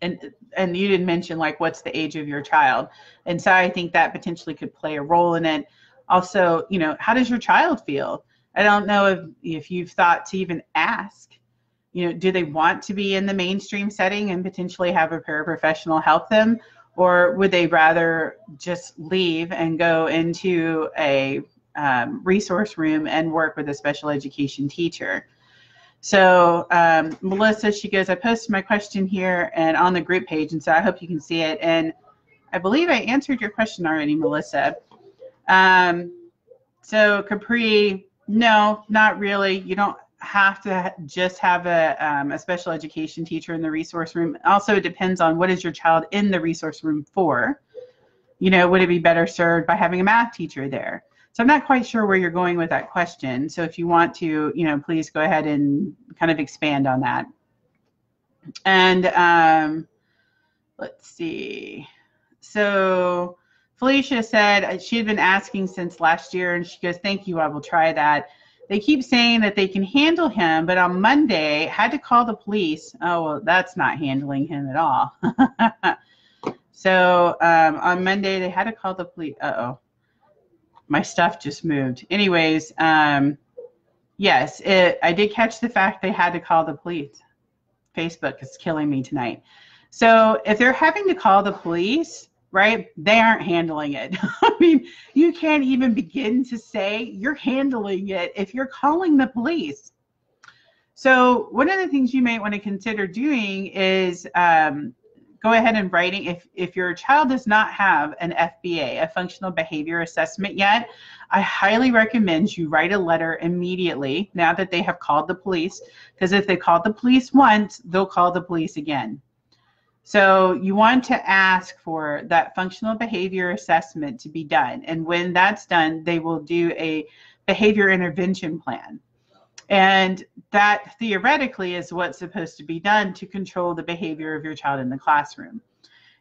And, and you didn't mention like, what's the age of your child? And so I think that potentially could play a role in it. Also, you know, how does your child feel? I don't know if, if you've thought to even ask, you know, do they want to be in the mainstream setting and potentially have a paraprofessional help them? Or would they rather just leave and go into a um, resource room and work with a special education teacher? So um, Melissa, she goes, I posted my question here and on the group page, and so I hope you can see it. And I believe I answered your question already, Melissa. Um, so Capri, no, not really. You don't have to just have a, um, a special education teacher in the resource room. Also, it depends on what is your child in the resource room for. You know, would it be better served by having a math teacher there? So I'm not quite sure where you're going with that question. So if you want to, you know, please go ahead and kind of expand on that. And um, let's see. So Felicia said she had been asking since last year, and she goes, thank you, I will try that. They keep saying that they can handle him, but on Monday had to call the police. Oh, well, that's not handling him at all. So um, on Monday, they had to call the police. Uh-oh, my stuff just moved. Anyways, um, yes, it, I did catch the fact they had to call the police. Facebook is killing me tonight. So if they're having to call the police, right, they aren't handling it. I mean, you can't even begin to say you're handling it if you're calling the police. So one of the things you might want to consider doing is um, go ahead and writing, if, if your child does not have an F B A, a functional behavior assessment yet, I highly recommend you write a letter immediately now that they have called the police, because if they called the police once, they'll call the police again. So you want to ask for that functional behavior assessment to be done. And when that's done, they will do a behavior intervention plan. And that theoretically is what's supposed to be done to control the behavior of your child in the classroom.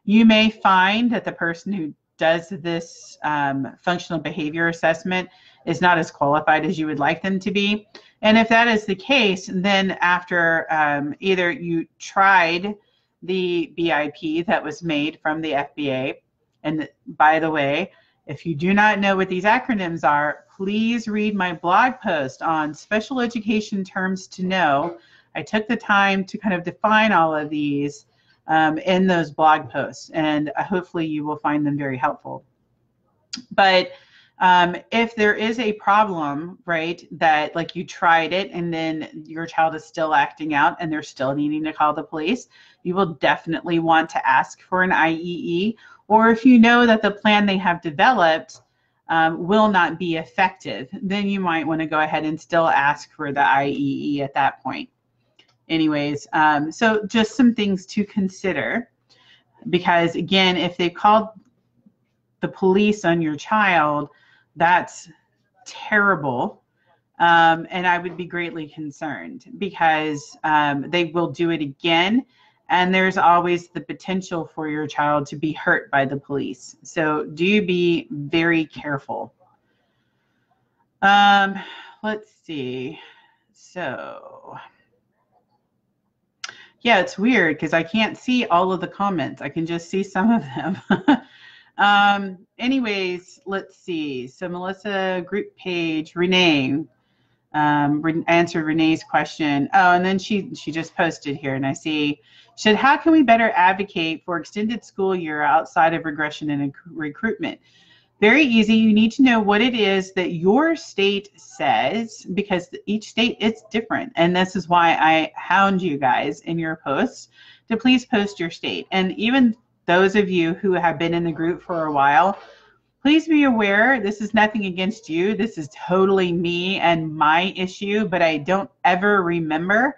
You may find that the person who does this um, functional behavior assessment is not as qualified as you would like them to be. And if that is the case, then after um, either you tried the B I P that was made from the F B A, and by the way, if you do not know what these acronyms are, please read my blog post on special education terms to know. I took the time to kind of define all of these um, in those blog posts, and hopefully you will find them very helpful. But um, if there is a problem, right, that like you tried it and then your child is still acting out and they're still needing to call the police, you will definitely want to ask for an I E E, or if you know that the plan they have developed Um, will not be effective, then you might want to go ahead and still ask for the I E E at that point. Anyways, um, so just some things to consider, because again, if they called the police on your child, that's terrible, um, and I would be greatly concerned, because um, they will do it again. And there's always the potential for your child to be hurt by the police. So do be very careful. Um, let's see. So, yeah, it's weird because I can't see all of the comments. I can just see some of them. um, anyways, let's see. So Melissa, group page, Renee. Um, re- answered Renee's question. Oh, and then she, she just posted here, and I see, she said, how can we better advocate for extended school year outside of regression and recruitment? Very easy. You need to know what it is that your state says, because each state it's different. And this is why I hound you guys in your posts to please post your state. And even those of you who have been in the group for a while, please be aware, this is nothing against you. This is totally me and my issue, but I don't ever remember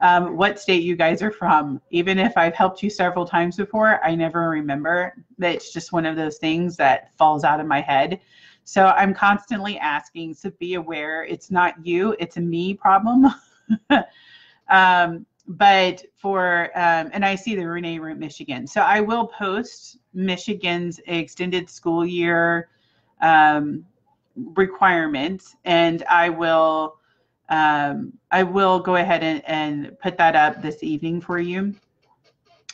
um, what state you guys are from. Even if I've helped you several times before, I never remember. It's just one of those things that falls out of my head. So I'm constantly asking, so be aware, it's not you, it's a me problem. um, but for, um, and I see the Renee Root, Michigan. So I will post Michigan's extended school year um, requirements, and I will um, I will go ahead and, and put that up this evening for you.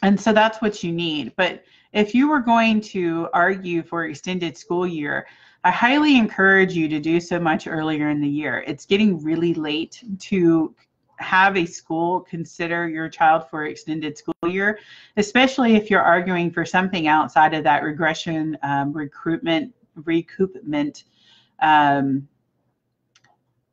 And so that's what you need. But if you were going to argue for extended school year, I highly encourage you to do so much earlier in the year. It's getting really late to have a school consider your child for extended school year, especially if you're arguing for something outside of that regression, um, recruitment, recoupment. Um,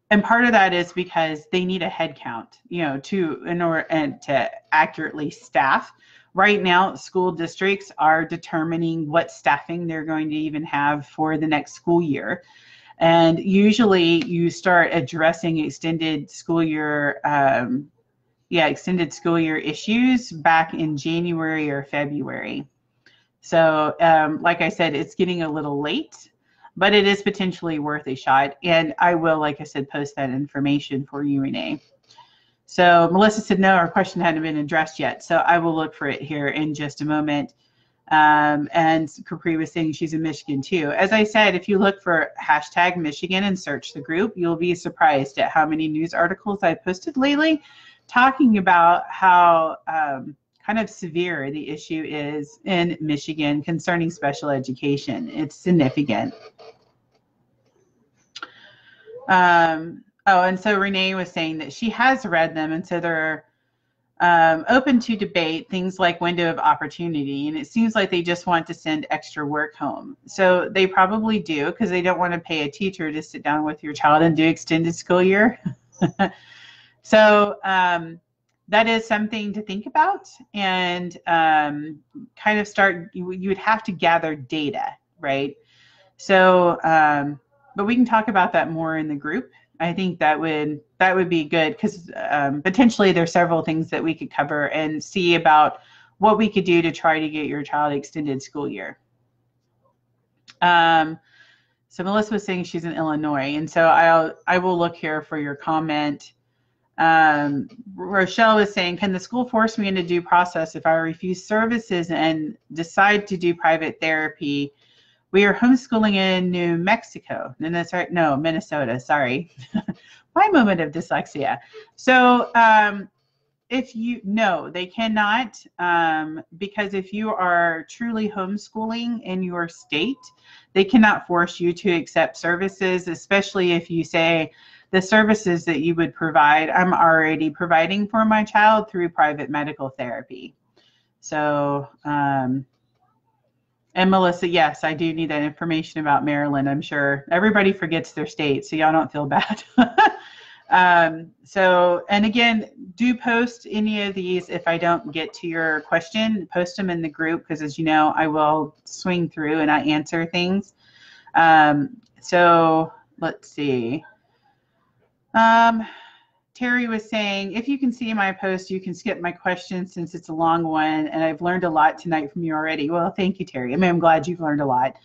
and part of that is because they need a head count, you know, to in order and to accurately staff right now school districts are determining what staffing they're going to even have for the next school year. And usually you start addressing extended school year, um, yeah, extended school year issues back in January or February. So um, like I said, it's getting a little late, but it is potentially worth a shot. And I will, like I said, post that information for you, Renee. So Melissa said no, our question hadn't been addressed yet. So I will look for it here in just a moment. Um, and Capri was saying she's in Michigan too. As I said, if you look for hashtag Michigan and search the group, you'll be surprised at how many news articles I posted lately talking about how um, kind of severe the issue is in Michigan concerning special education. It's significant. Um, oh, and so Renee was saying that she has read them, and so there are Um, open to debate things like window of opportunity, and it seems like they just want to send extra work home. So they probably do, because they don't want to pay a teacher to sit down with your child and do extended school year. So um, that is something to think about, and um, kind of start, you, you would have to gather data, right? So, um, but we can talk about that more in the group. I think that would that would be good, because um, potentially there's several things that we could cover and see about what we could do to try to get your child extended school year. Um, so Melissa was saying she's in Illinois, and so I'll I will look here for your comment. Um, Rochelle was saying, can the school force me into due process if I refuse services and decide to do private therapy? We are homeschooling in New Mexico. No, that's right. No, Minnesota. Sorry. My moment of dyslexia. So um, if you, no, they cannot, um, because if you are truly homeschooling in your state, they cannot force you to accept services, especially if you say the services that you would provide, I'm already providing for my child through private medical therapy. So, um, and Melissa, yes, I do need that information about Maryland, I'm sure. Everybody forgets their state, so y'all don't feel bad. um, so, and again, do post any of these. If I don't get to your question, post them in the group, because as you know, I will swing through and I answer things. Um, so, let's see. Um, Terry was saying, if you can see my post, you can skip my question since it's a long one, and I've learned a lot tonight from you already. Well, thank you, Terry. I mean, I'm glad you've learned a lot.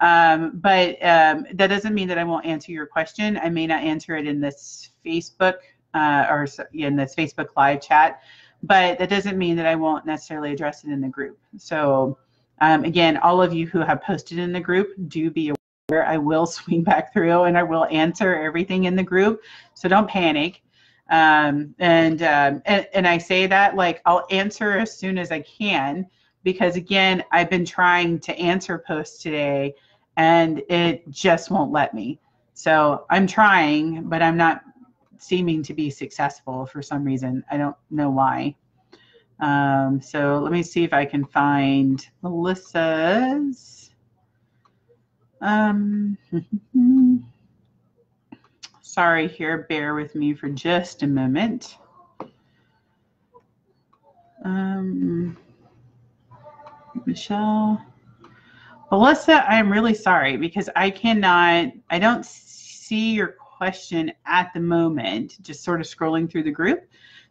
Um, but um, that doesn't mean that I won't answer your question. I may not answer it in this Facebook uh, or in this Facebook live chat, but that doesn't mean that I won't necessarily address it in the group. So um, again, all of you who have posted in the group, do be aware. I will swing back through and I will answer everything in the group, so don't panic. Um, and, um, and and I say that, like, I'll answer as soon as I can, because again, I've been trying to answer posts today and it just won't let me. So I'm trying, but I'm not seeming to be successful for some reason. I don't know why. Um, so let me see if I can find Melissa's. Um, Sorry here, bear with me for just a moment. Um, Michelle, Melissa, I'm really sorry because I cannot, I don't see your question at the moment, just sort of scrolling through the group.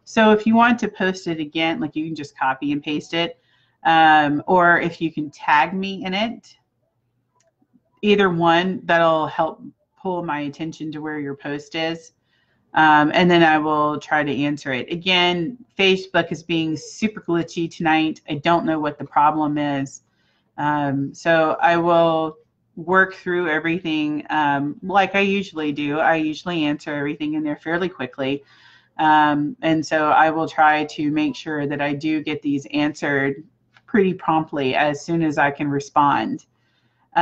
So if you want to post it again, like you can just copy and paste it, um, or if you can tag me in it, either one, that'll help pull my attention to where your post is, um, and then I will try to answer it. Again, Facebook is being super glitchy tonight. I don't know what the problem is, um, so I will work through everything um, like I usually do. I usually answer everything in there fairly quickly, um, and so I will try to make sure that I do get these answered pretty promptly as soon as I can respond.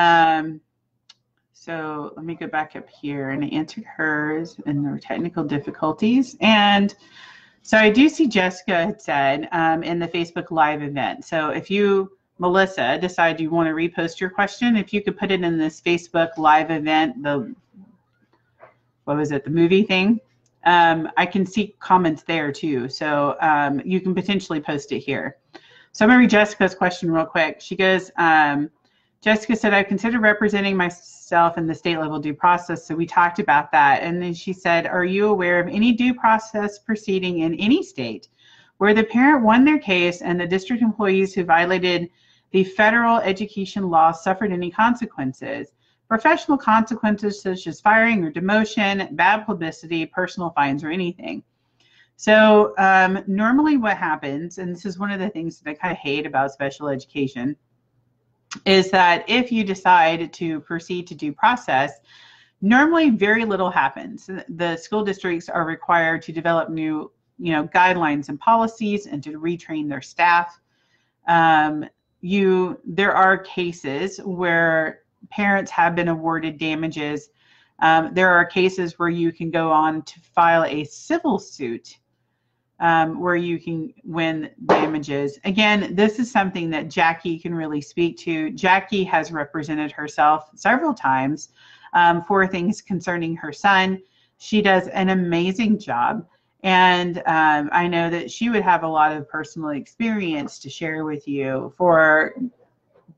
Um, So let me go back up here, and I answered hers, and there were technical difficulties. And so I do see Jessica had said um, in the Facebook Live event. So if you, Melissa, decide you want to repost your question, if you could put it in this Facebook Live event, the, what was it, the movie thing, um, I can see comments there too. So um, you can potentially post it here. So I'm going to read Jessica's question real quick. She goes, um, Jessica said, I considered representing myself in the state level due process. So we talked about that. And then she said, are you aware of any due process proceeding in any state where the parent won their case and the district employees who violated the federal education law suffered any consequences? Professional consequences such as firing or demotion, bad publicity, personal fines, or anything. So um, normally what happens, and this is one of the things that I kind of hate about special education, is that if you decide to proceed to due process, normally very little happens. The school districts are required to develop new, you know, guidelines and policies and to retrain their staff. Um, you, there are cases where parents have been awarded damages. Um, there are cases where you can go on to file a civil suit Um, where you can win damages. Again, this is something that Jackie can really speak to. Jackie has represented herself several times um, for things concerning her son. She does an amazing job, and um, I know that she would have a lot of personal experience to share with you for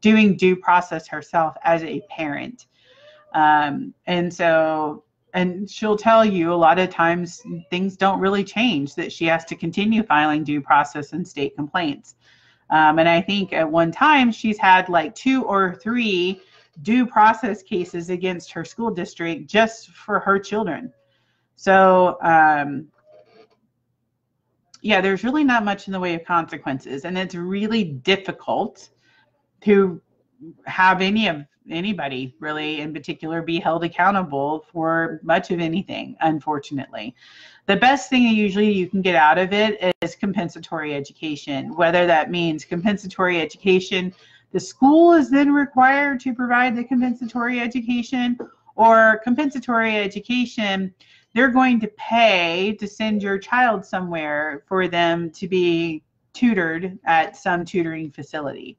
doing due process herself as a parent. Um, and so And she'll tell you a lot of times things don't really change, that she has to continue filing due process and state complaints. Um, and I think at one time she's had like two or three due process cases against her school district just for her children. So um, yeah, there's really not much in the way of consequences, and it's really difficult to have any of anybody really in particular be held accountable for much of anything, unfortunately. The best thing usually you can get out of it is compensatory education, whether that means compensatory education, the school is then required to provide the compensatory education, or compensatory education, they're going to pay to send your child somewhere for them to be tutored at some tutoring facility.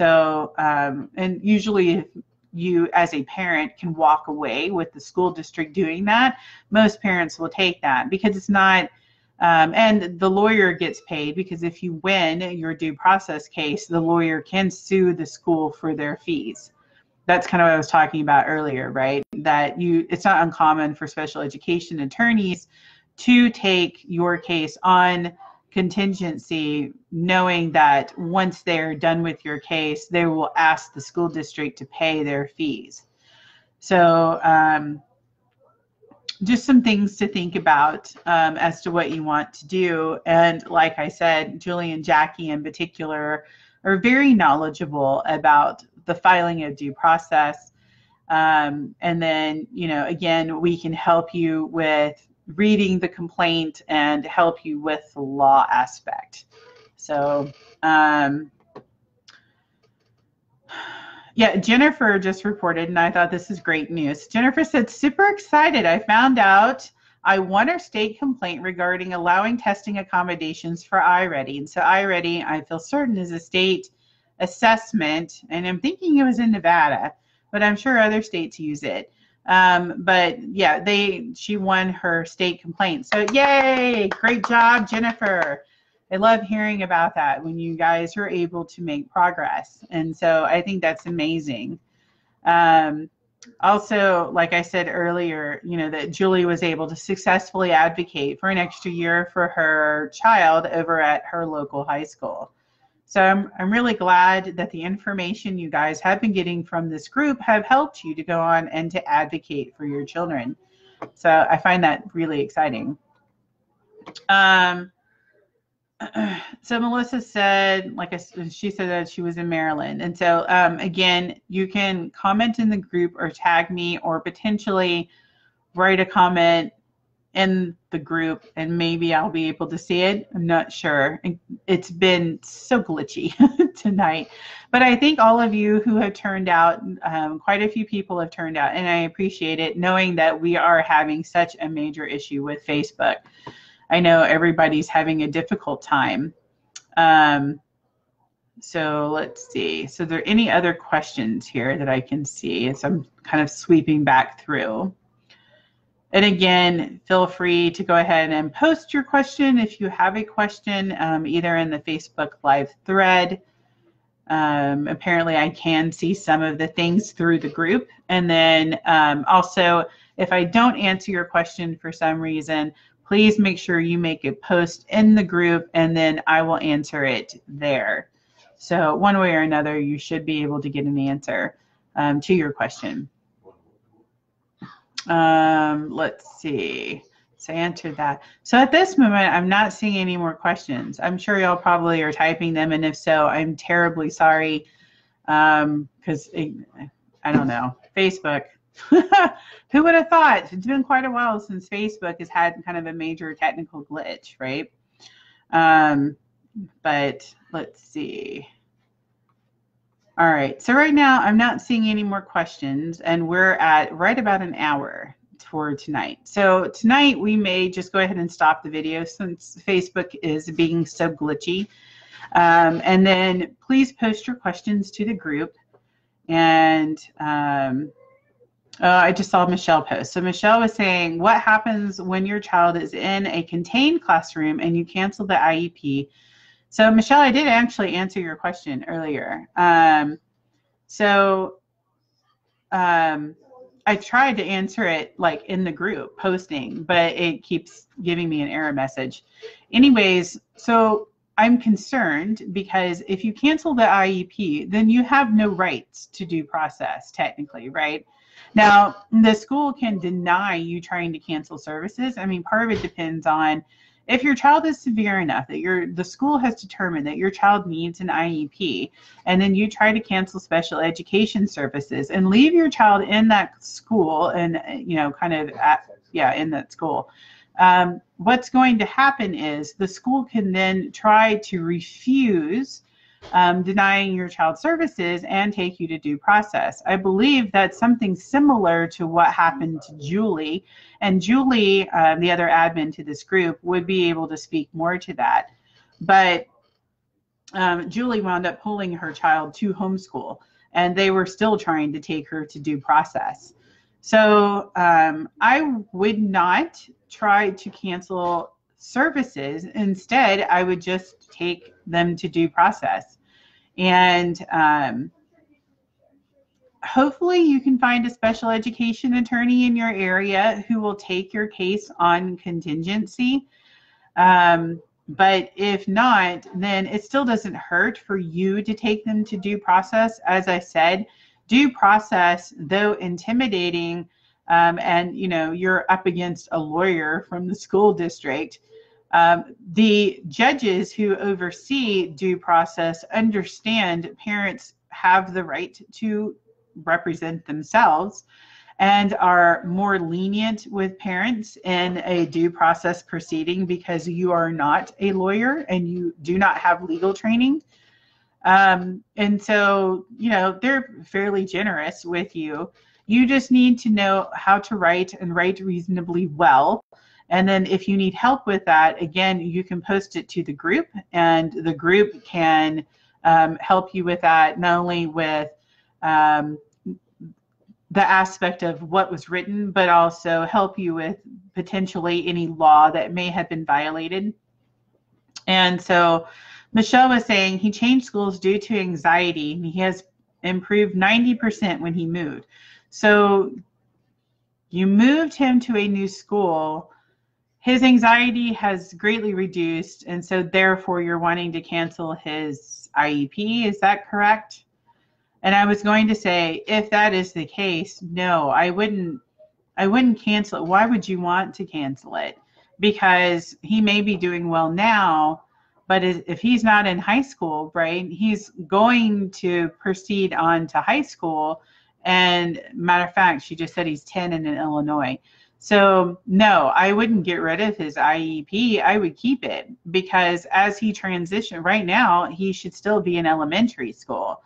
So, um, and usually you as a parent can walk away with the school district doing that. Most parents will take that because it's not, um, and the lawyer gets paid, because if you win your due process case, the lawyer can sue the school for their fees. That's kind of what I was talking about earlier, right? That you, it's not uncommon for special education attorneys to take your case on contingency, knowing that once they're done with your case, they will ask the school district to pay their fees. So um, just some things to think about um, as to what you want to do. And like I said, Julie and Jackie in particular are very knowledgeable about the filing of due process. Um, and then, you know, again, we can help you with reading the complaint and help you with the law aspect. So um, yeah, Jennifer just reported, and I thought this is great news. Jennifer said, super excited. I found out I won our state complaint regarding allowing testing accommodations for iReady. And so iReady, I feel certain, is a state assessment, and I'm thinking it was in Nevada, but I'm sure other states use it. Um, but yeah, they, she won her state complaint. So yay, great job, Jennifer. I love hearing about that when you guys are able to make progress. And so I think that's amazing. Um, also, like I said earlier, you know, that Julie was able to successfully advocate for an extra year for her child over at her local high school. So I'm, I'm really glad that the information you guys have been getting from this group have helped you to go on and to advocate for your children. So I find that really exciting. Um, so Melissa said, like I, she said that she was in Maryland. And so um, again, you can comment in the group or tag me, or potentially write a comment in the group, and maybe I'll be able to see it. I'm not sure. It's been so glitchy tonight, but I think all of you who have turned out, um, quite a few people have turned out, and I appreciate it, knowing that we are having such a major issue with Facebook. I know everybody's having a difficult time. Um, so let's see. So are there any other questions here that I can see as I'm kind of sweeping back through? And again, feel free to go ahead and post your question if you have a question, um, either in the Facebook Live thread. Um, apparently I can see some of the things through the group. And then um, also, if I don't answer your question for some reason, please make sure you make a post in the group and then I will answer it there. So one way or another, you should be able to get an answer um, to your question. Um, let's see. So I answered that. So at this moment, I'm not seeing any more questions. I'm sure y'all probably are typing them, and if so, I'm terribly sorry, um, because I don't know. Facebook. Who would have thought? It's been quite a while since Facebook has had kind of a major technical glitch, right? Um, but let's see. All right. So right now, I'm not seeing any more questions, and we're at right about an hour for tonight. So tonight we may just go ahead and stop the video since Facebook is being so glitchy. Um, and then please post your questions to the group. And um, oh, I just saw Michelle post. So Michelle was saying, what happens when your child is in a contained classroom and you cancel the I E P? So Michelle, I did actually answer your question earlier. Um, so um, I tried to answer it like in the group posting, but it keeps giving me an error message. Anyways, so I'm concerned because if you cancel the I E P, then you have no rights to due process technically, right? Now, the school can deny you trying to cancel services. I mean, part of it depends on if your child is severe enough that your the school has determined that your child needs an I E P, and then you try to cancel special education services and leave your child in that school and, you know, kind of, at, yeah, in that school, um, what's going to happen is the school can then try to refuse um, denying your child services and take you to due process. I believe that's something similar to what happened to Julie. And Julie, um, the other admin to this group, would be able to speak more to that. But um, Julie wound up pulling her child to homeschool, and they were still trying to take her to due process. So um, I would not try to cancel services. Instead, I would just take them to due process. And um, hopefully you can find a special education attorney in your area who will take your case on contingency. Um, but if not, then it still doesn't hurt for you to take them to due process. As I said, due process, though intimidating, um, and you know, you're up against a lawyer from the school district, Um, the judges who oversee due process understand parents have the right to represent themselves and are more lenient with parents in a due process proceeding because you are not a lawyer and you do not have legal training. Um, and so, you know, they're fairly generous with you. You just need to know how to write and write reasonably well. And then if you need help with that, again, you can post it to the group, and the group can um, help you with that, not only with um, the aspect of what was written, but also help you with potentially any law that may have been violated. And so Michelle was saying he changed schools due to anxiety, and he has improved ninety percent when he moved. So you moved him to a new school. His anxiety has greatly reduced, and so therefore you're wanting to cancel his I E P. Is that correct? And I was going to say, if that is the case, no, I wouldn't, I wouldn't cancel it. Why would you want to cancel it? Because he may be doing well now, but if he's not in high school, right, he's going to proceed on to high school. And matter of fact, she just said he's ten and in Illinois. So no, I wouldn't get rid of his I E P. I would keep it because as he transitions, right now, he should still be in elementary school.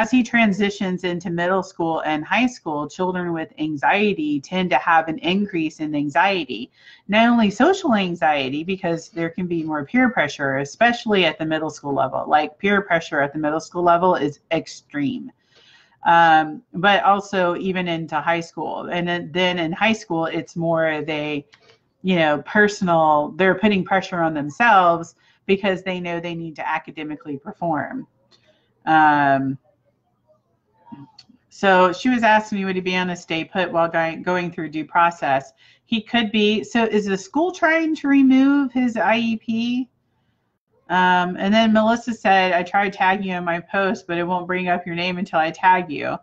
As he transitions into middle school and high school, children with anxiety tend to have an increase in anxiety, not only social anxiety, because there can be more peer pressure, especially at the middle school level. Like peer pressure at the middle school level is extreme. um, but also even into high school. And then, then in high school, it's more they, you know, personal, they're putting pressure on themselves because they know they need to academically perform. Um, so she was asking me, would he be on a stay put while going, going through due process? He could be. So is the school trying to remove his I E P? Um, and then Melissa said, I tried tagging you in my post, but it won't bring up your name until I tag you.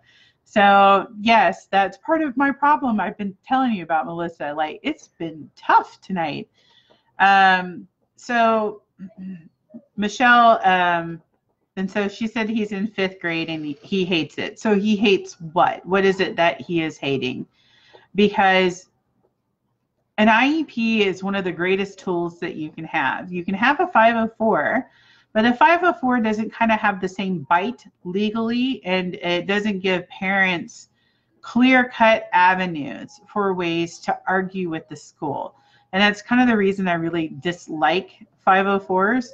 So yes, that's part of my problem I've been telling you about, Melissa. Like, it's been tough tonight. Um, so Michelle, um, and so she said he's in fifth grade and he, he hates it. So he hates what? What is it that he is hating? Because an I E P is one of the greatest tools that you can have. You can have a five oh four, but a five oh four doesn't kind of have the same bite legally, and it doesn't give parents clear-cut avenues for ways to argue with the school. And that's kind of the reason I really dislike five oh fours,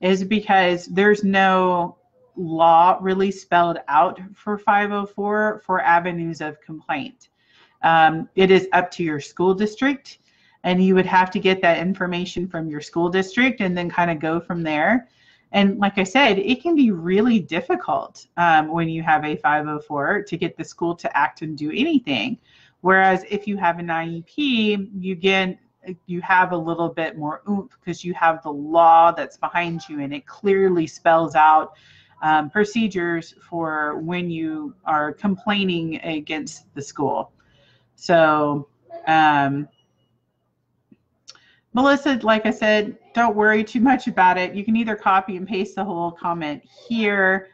is because there's no law really spelled out for five oh four for avenues of complaint. Um, it is up to your school district. And you would have to get that information from your school district and then kind of go from there. And like I said, it can be really difficult um, when you have a five oh four to get the school to act and do anything. Whereas if you have an I E P, you get, you have a little bit more oomph because you have the law that's behind you, and it clearly spells out um, procedures for when you are complaining against the school. So, um, Melissa, like I said, don't worry too much about it. You can either copy and paste the whole comment here,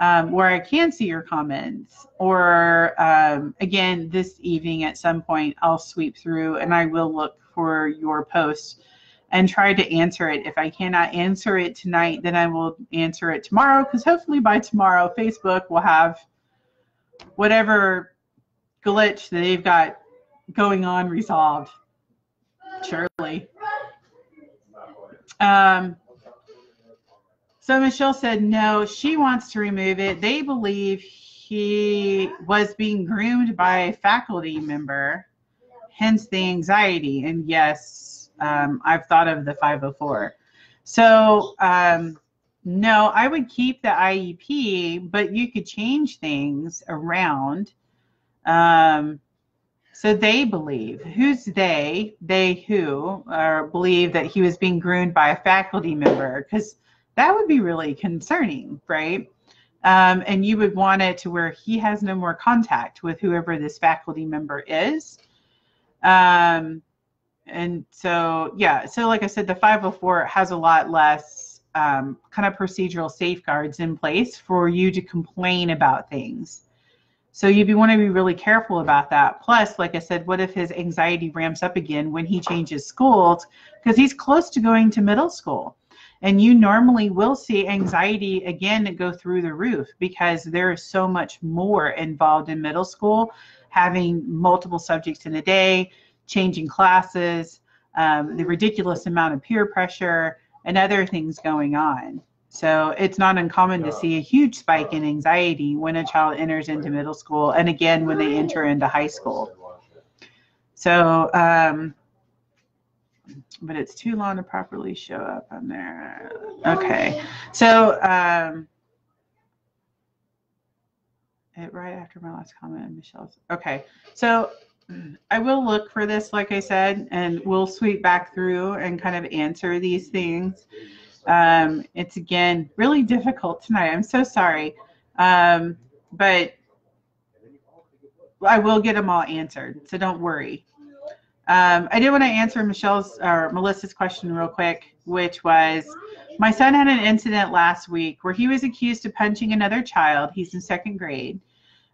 um, where I can see your comments, or um, again, this evening at some point, I'll sweep through and I will look for your post and try to answer it. If I cannot answer it tonight, then I will answer it tomorrow, because hopefully by tomorrow, Facebook will have whatever glitch that they've got going on resolved, surely. Um, so Michelle said no, she wants to remove it. They believe he was being groomed by a faculty member, hence the anxiety. And yes, um, I've thought of the five oh four. So um, no, I would keep the I E P, but you could change things around. Um, so they believe, who's they, they who, or believe that he was being groomed by a faculty member, because that would be really concerning, right? Um, and you would want it to where he has no more contact with whoever this faculty member is. Um, and so, yeah, so like I said, the five oh four has a lot less um, kind of procedural safeguards in place for you to complain about things. So you want to be really careful about that. Plus, like I said, what if his anxiety ramps up again when he changes schools? Because he's close to going to middle school. And you normally will see anxiety again go through the roof, because there is so much more involved in middle school, having multiple subjects in a day, changing classes, um, the ridiculous amount of peer pressure, and other things going on. So it's not uncommon to see a huge spike in anxiety when a child enters into middle school, and again when they enter into high school. So, um, but it's too long to properly show up on there. Okay, so um, it, right after my last comment, Michelle's, okay. So I will look for this, like I said, and we'll sweep back through and kind of answer these things. Um, it's again really difficult tonight. I'm so sorry, um, but I will get them all answered, so don't worry. Um, I did want to answer Michelle's or Melissa's question real quick, which was, my son had an incident last week where he was accused of punching another child. He's in second grade,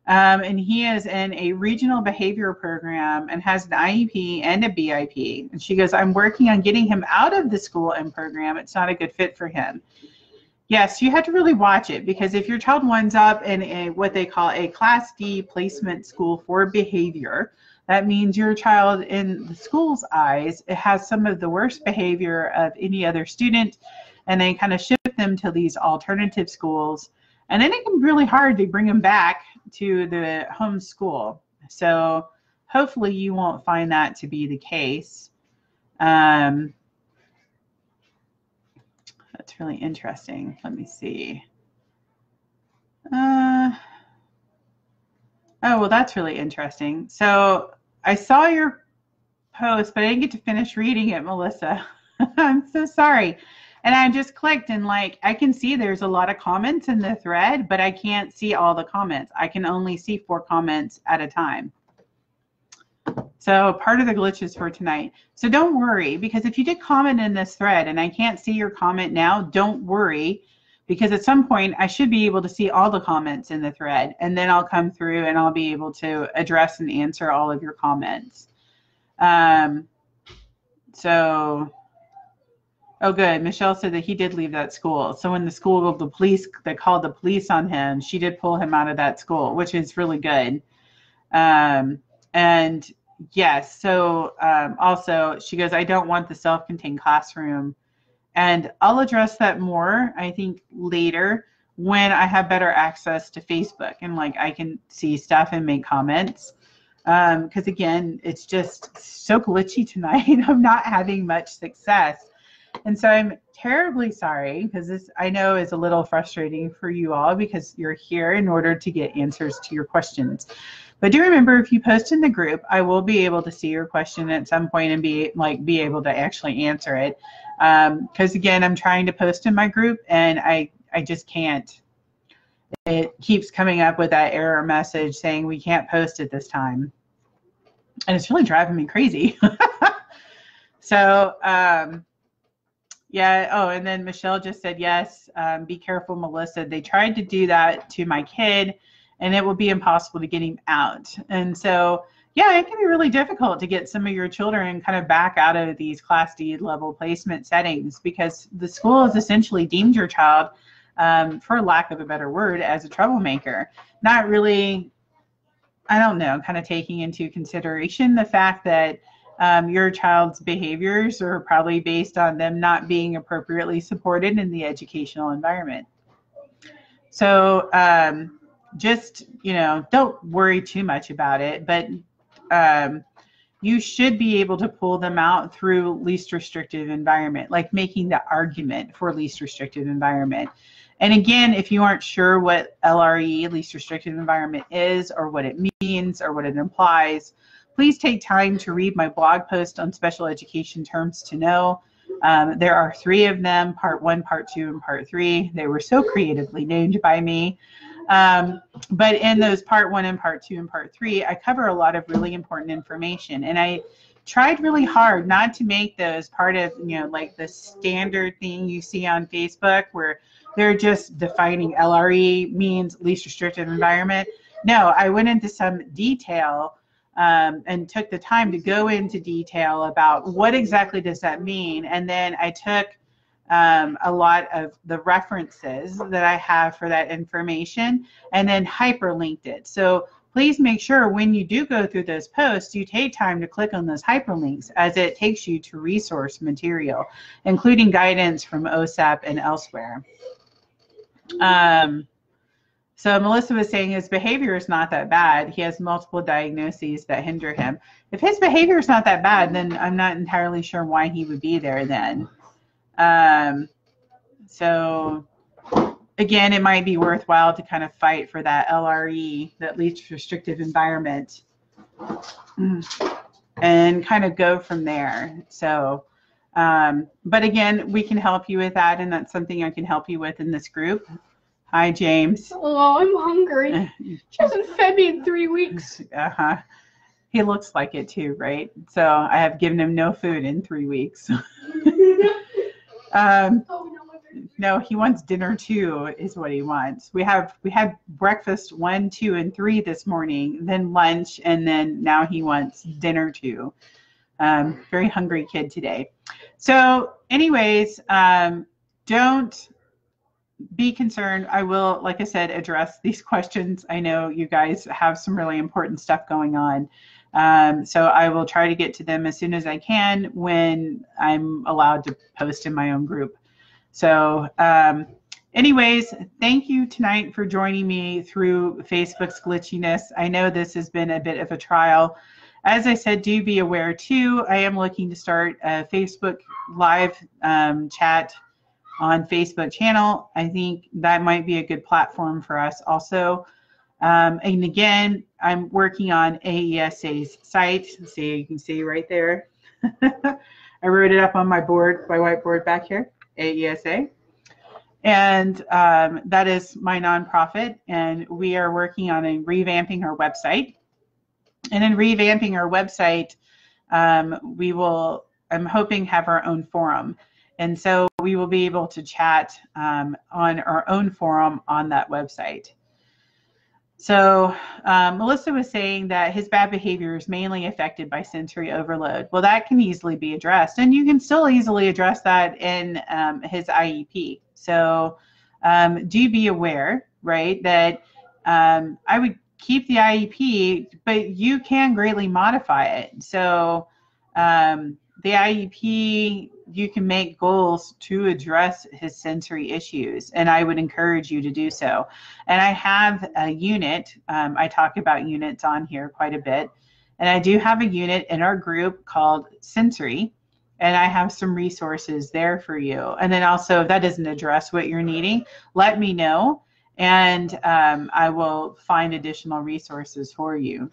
um, and he is in a regional behavioral program and has an I E P and a B I P. And she goes, I'm working on getting him out of the school and program. It's not a good fit for him. Yes, you have to really watch it, because if your child winds up in a, what they call a Class D placement school for behavior, that means your child, in the school's eyes, it has some of the worst behavior of any other student, and they kind of shift them to these alternative schools. And then it can be really hard to bring them back to the home school. So hopefully you won't find that to be the case. Um, that's really interesting. Let me see. Uh, oh, well, that's really interesting. So I saw your post, but I didn't get to finish reading it, Melissa. I'm so sorry. And I just clicked and like, I can see there's a lot of comments in the thread, but I can't see all the comments. I can only see four comments at a time. So part of the glitches for tonight. So don't worry, because if you did comment in this thread and I can't see your comment now, don't worry, because at some point I should be able to see all the comments in the thread, and then I'll come through and I'll be able to address and answer all of your comments. Um, so, oh good, Michelle said that he did leave that school. So when the school, the police, they called the police on him, she did pull him out of that school, which is really good. Um, and yes, so um, also she goes, I don't want the self-contained classroom. And I'll address that more, I think, later when I have better access to Facebook and like I can see stuff and make comments. Um, 'cause again, it's just so glitchy tonight. I'm not having much success. And so I'm terribly sorry, because this I know is a little frustrating for you all because you're here in order to get answers to your questions. But do remember, if you post in the group, I will be able to see your question at some point and be like be able to actually answer it. Because um, again, I'm trying to post in my group and I, I just can't. It keeps coming up with that error message saying we can't post at this time. And it's really driving me crazy. So, um, yeah. Oh, and then Michelle just said, yes, um, be careful, Melissa. They tried to do that to my kid and it will be impossible to get him out. And so, yeah, it can be really difficult to get some of your children kind of back out of these Class D level placement settings, because the school has essentially deemed your child, um, for lack of a better word, as a troublemaker. Not really, I don't know, kind of taking into consideration the fact that um, your child's behaviors are probably based on them not being appropriately supported in the educational environment. So um, just, you know, don't worry too much about it, but Um, you should be able to pull them out through least restrictive environment, like making the argument for least restrictive environment. And again, if you aren't sure what L R E, least restrictive environment, is or what it means or what it implies, please take time to read my blog post on special education terms to know. Um, there are three of them, part one, part two, and part three. They were so creatively named by me. Um, but in those part one and part two and part three, I cover a lot of really important information. And I tried really hard not to make those part of, you know, like the standard thing you see on Facebook where they're just defining L R E means least restrictive environment. No, I went into some detail um, and took the time to go into detail about what exactly does that mean. And then I took Um, a lot of the references that I have for that information and then hyperlinked it. So please make sure when you do go through those posts, you take time to click on those hyperlinks, as it takes you to resource material, including guidance from O S A P and elsewhere. Um, so Melissa was saying his behavior is not that bad. He has multiple diagnoses that hinder him. If his behavior is not that bad, then I'm not entirely sure why he would be there then. Um, so again, it might be worthwhile to kind of fight for that L R E, that least restrictive environment, and kind of go from there. So, um, but again, we can help you with that. And that's something I can help you with in this group. Hi, James. Oh, I'm hungry. She hasn't fed me in three weeks. Uh-huh. He looks like it too, right? So I have given him no food in three weeks. Um, no, he wants dinner too, is what he wants. We have we had breakfast one, two, and three this morning, then lunch, and then now he wants dinner too. Um, very hungry kid today. So, anyways, um, don't be concerned. I will, like I said, address these questions. I know you guys have some really important stuff going on. Um, so I will try to get to them as soon as I can when I'm allowed to post in my own group. So um, Anyways, thank you tonight for joining me through Facebook's glitchiness. I know this has been a bit of a trial. As I said, do be aware too, I am looking to start a Facebook live um, chat on Facebook channel. I think that might be a good platform for us also. Um, and again, I'm working on A E S A's site. So you can see right there. I wrote it up on my board, my whiteboard back here, A E S A. And um, that is my nonprofit, and we are working on a revamping our website. And in revamping our website, um, we will, I'm hoping, have our own forum. And so we will be able to chat um, on our own forum on that website. So um, Melissa was saying that his bad behavior is mainly affected by sensory overload. Well, that can easily be addressed, and you can still easily address that in um, his I E P. So um, do be aware, right, that um, I would keep the I E P, but you can greatly modify it. So um, the I E P, you can make goals to address his sensory issues, and I would encourage you to do so. And I have a unit, um, I talk about units on here quite a bit, and I do have a unit in our group called Sensory. And I have some resources there for you. And then also, if that doesn't address what you're needing, let me know, and um, I will find additional resources for you.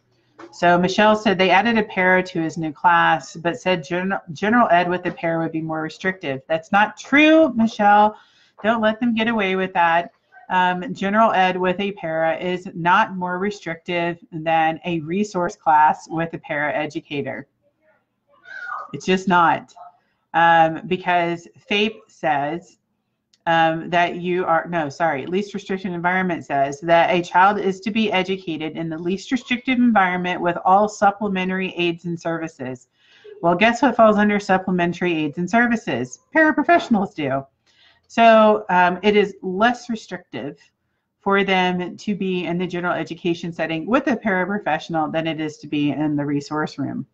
So Michelle said they added a para to his new class, but said gen general ed with the para would be more restrictive. That's not true, Michelle. Don't let them get away with that. Um, general ed with a para is not more restrictive than a resource class with a para educator. It's just not, um, because FAPE says um, that you are, no, sorry, least restrictive environment says that a child is to be educated in the least restrictive environment with all supplementary aids and services. Well, guess what falls under supplementary aids and services? Paraprofessionals do. So um, it is less restrictive for them to be in the general education setting with a paraprofessional than it is to be in the resource room.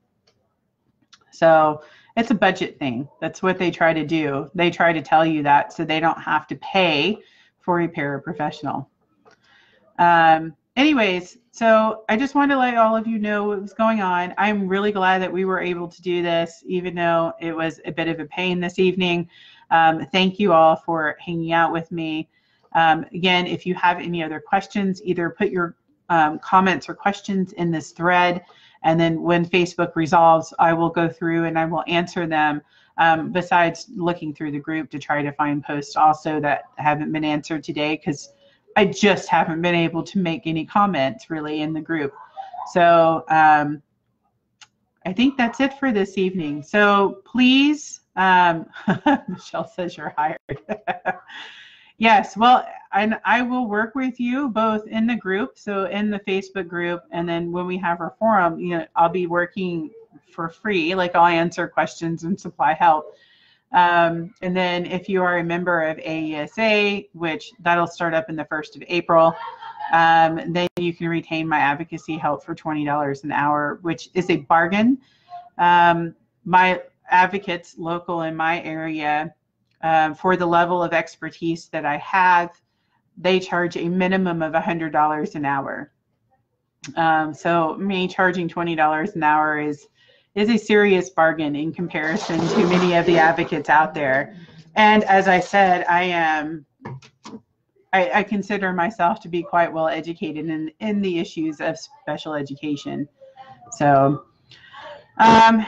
So it's a budget thing. That's what they try to do. They try to tell you that so they don't have to pay for a paraprofessional. Um, anyways, so I just wanted to let all of you know what was going on. I'm really glad that we were able to do this, even though it was a bit of a pain this evening. Um, thank you all for hanging out with me. Um, again, if you have any other questions, either put your um, comments or questions in this thread. And then when Facebook resolves, I will go through and I will answer them, um, besides looking through the group to try to find posts also that haven't been answered today, because I just haven't been able to make any comments really in the group. So um, I think that's it for this evening. So please, um, Michelle says you're hired. Yes, well, and I will work with you both in the group, so in the Facebook group, and then when we have our forum, you know, I'll be working for free, like I'll answer questions and supply help. Um, and then if you are a member of A E S A, which that'll start up in the first of April, um, then you can retain my advocacy help for twenty dollars an hour, which is a bargain. Um, my advocates local in my area, Um, for the level of expertise that I have, they charge a minimum of one hundred dollars an hour. Um, so me charging twenty dollars an hour is, is a serious bargain in comparison to many of the advocates out there. And as I said, I am, I, I consider myself to be quite well educated in, in the issues of special education. So, um,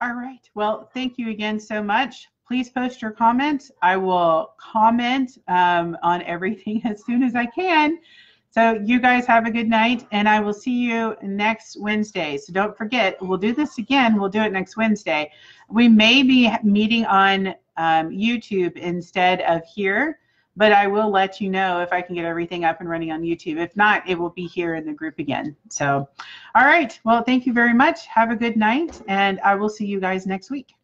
all right. Well, thank you again so much. Please post your comments. I will comment um, on everything as soon as I can. So you guys have a good night, and I will see you next Wednesday. So don't forget, we'll do this again. We'll do it next Wednesday. We may be meeting on um, YouTube instead of here, but I will let you know if I can get everything up and running on YouTube. If not, it will be here in the group again. So, all right. Well, thank you very much. Have a good night, and I will see you guys next week.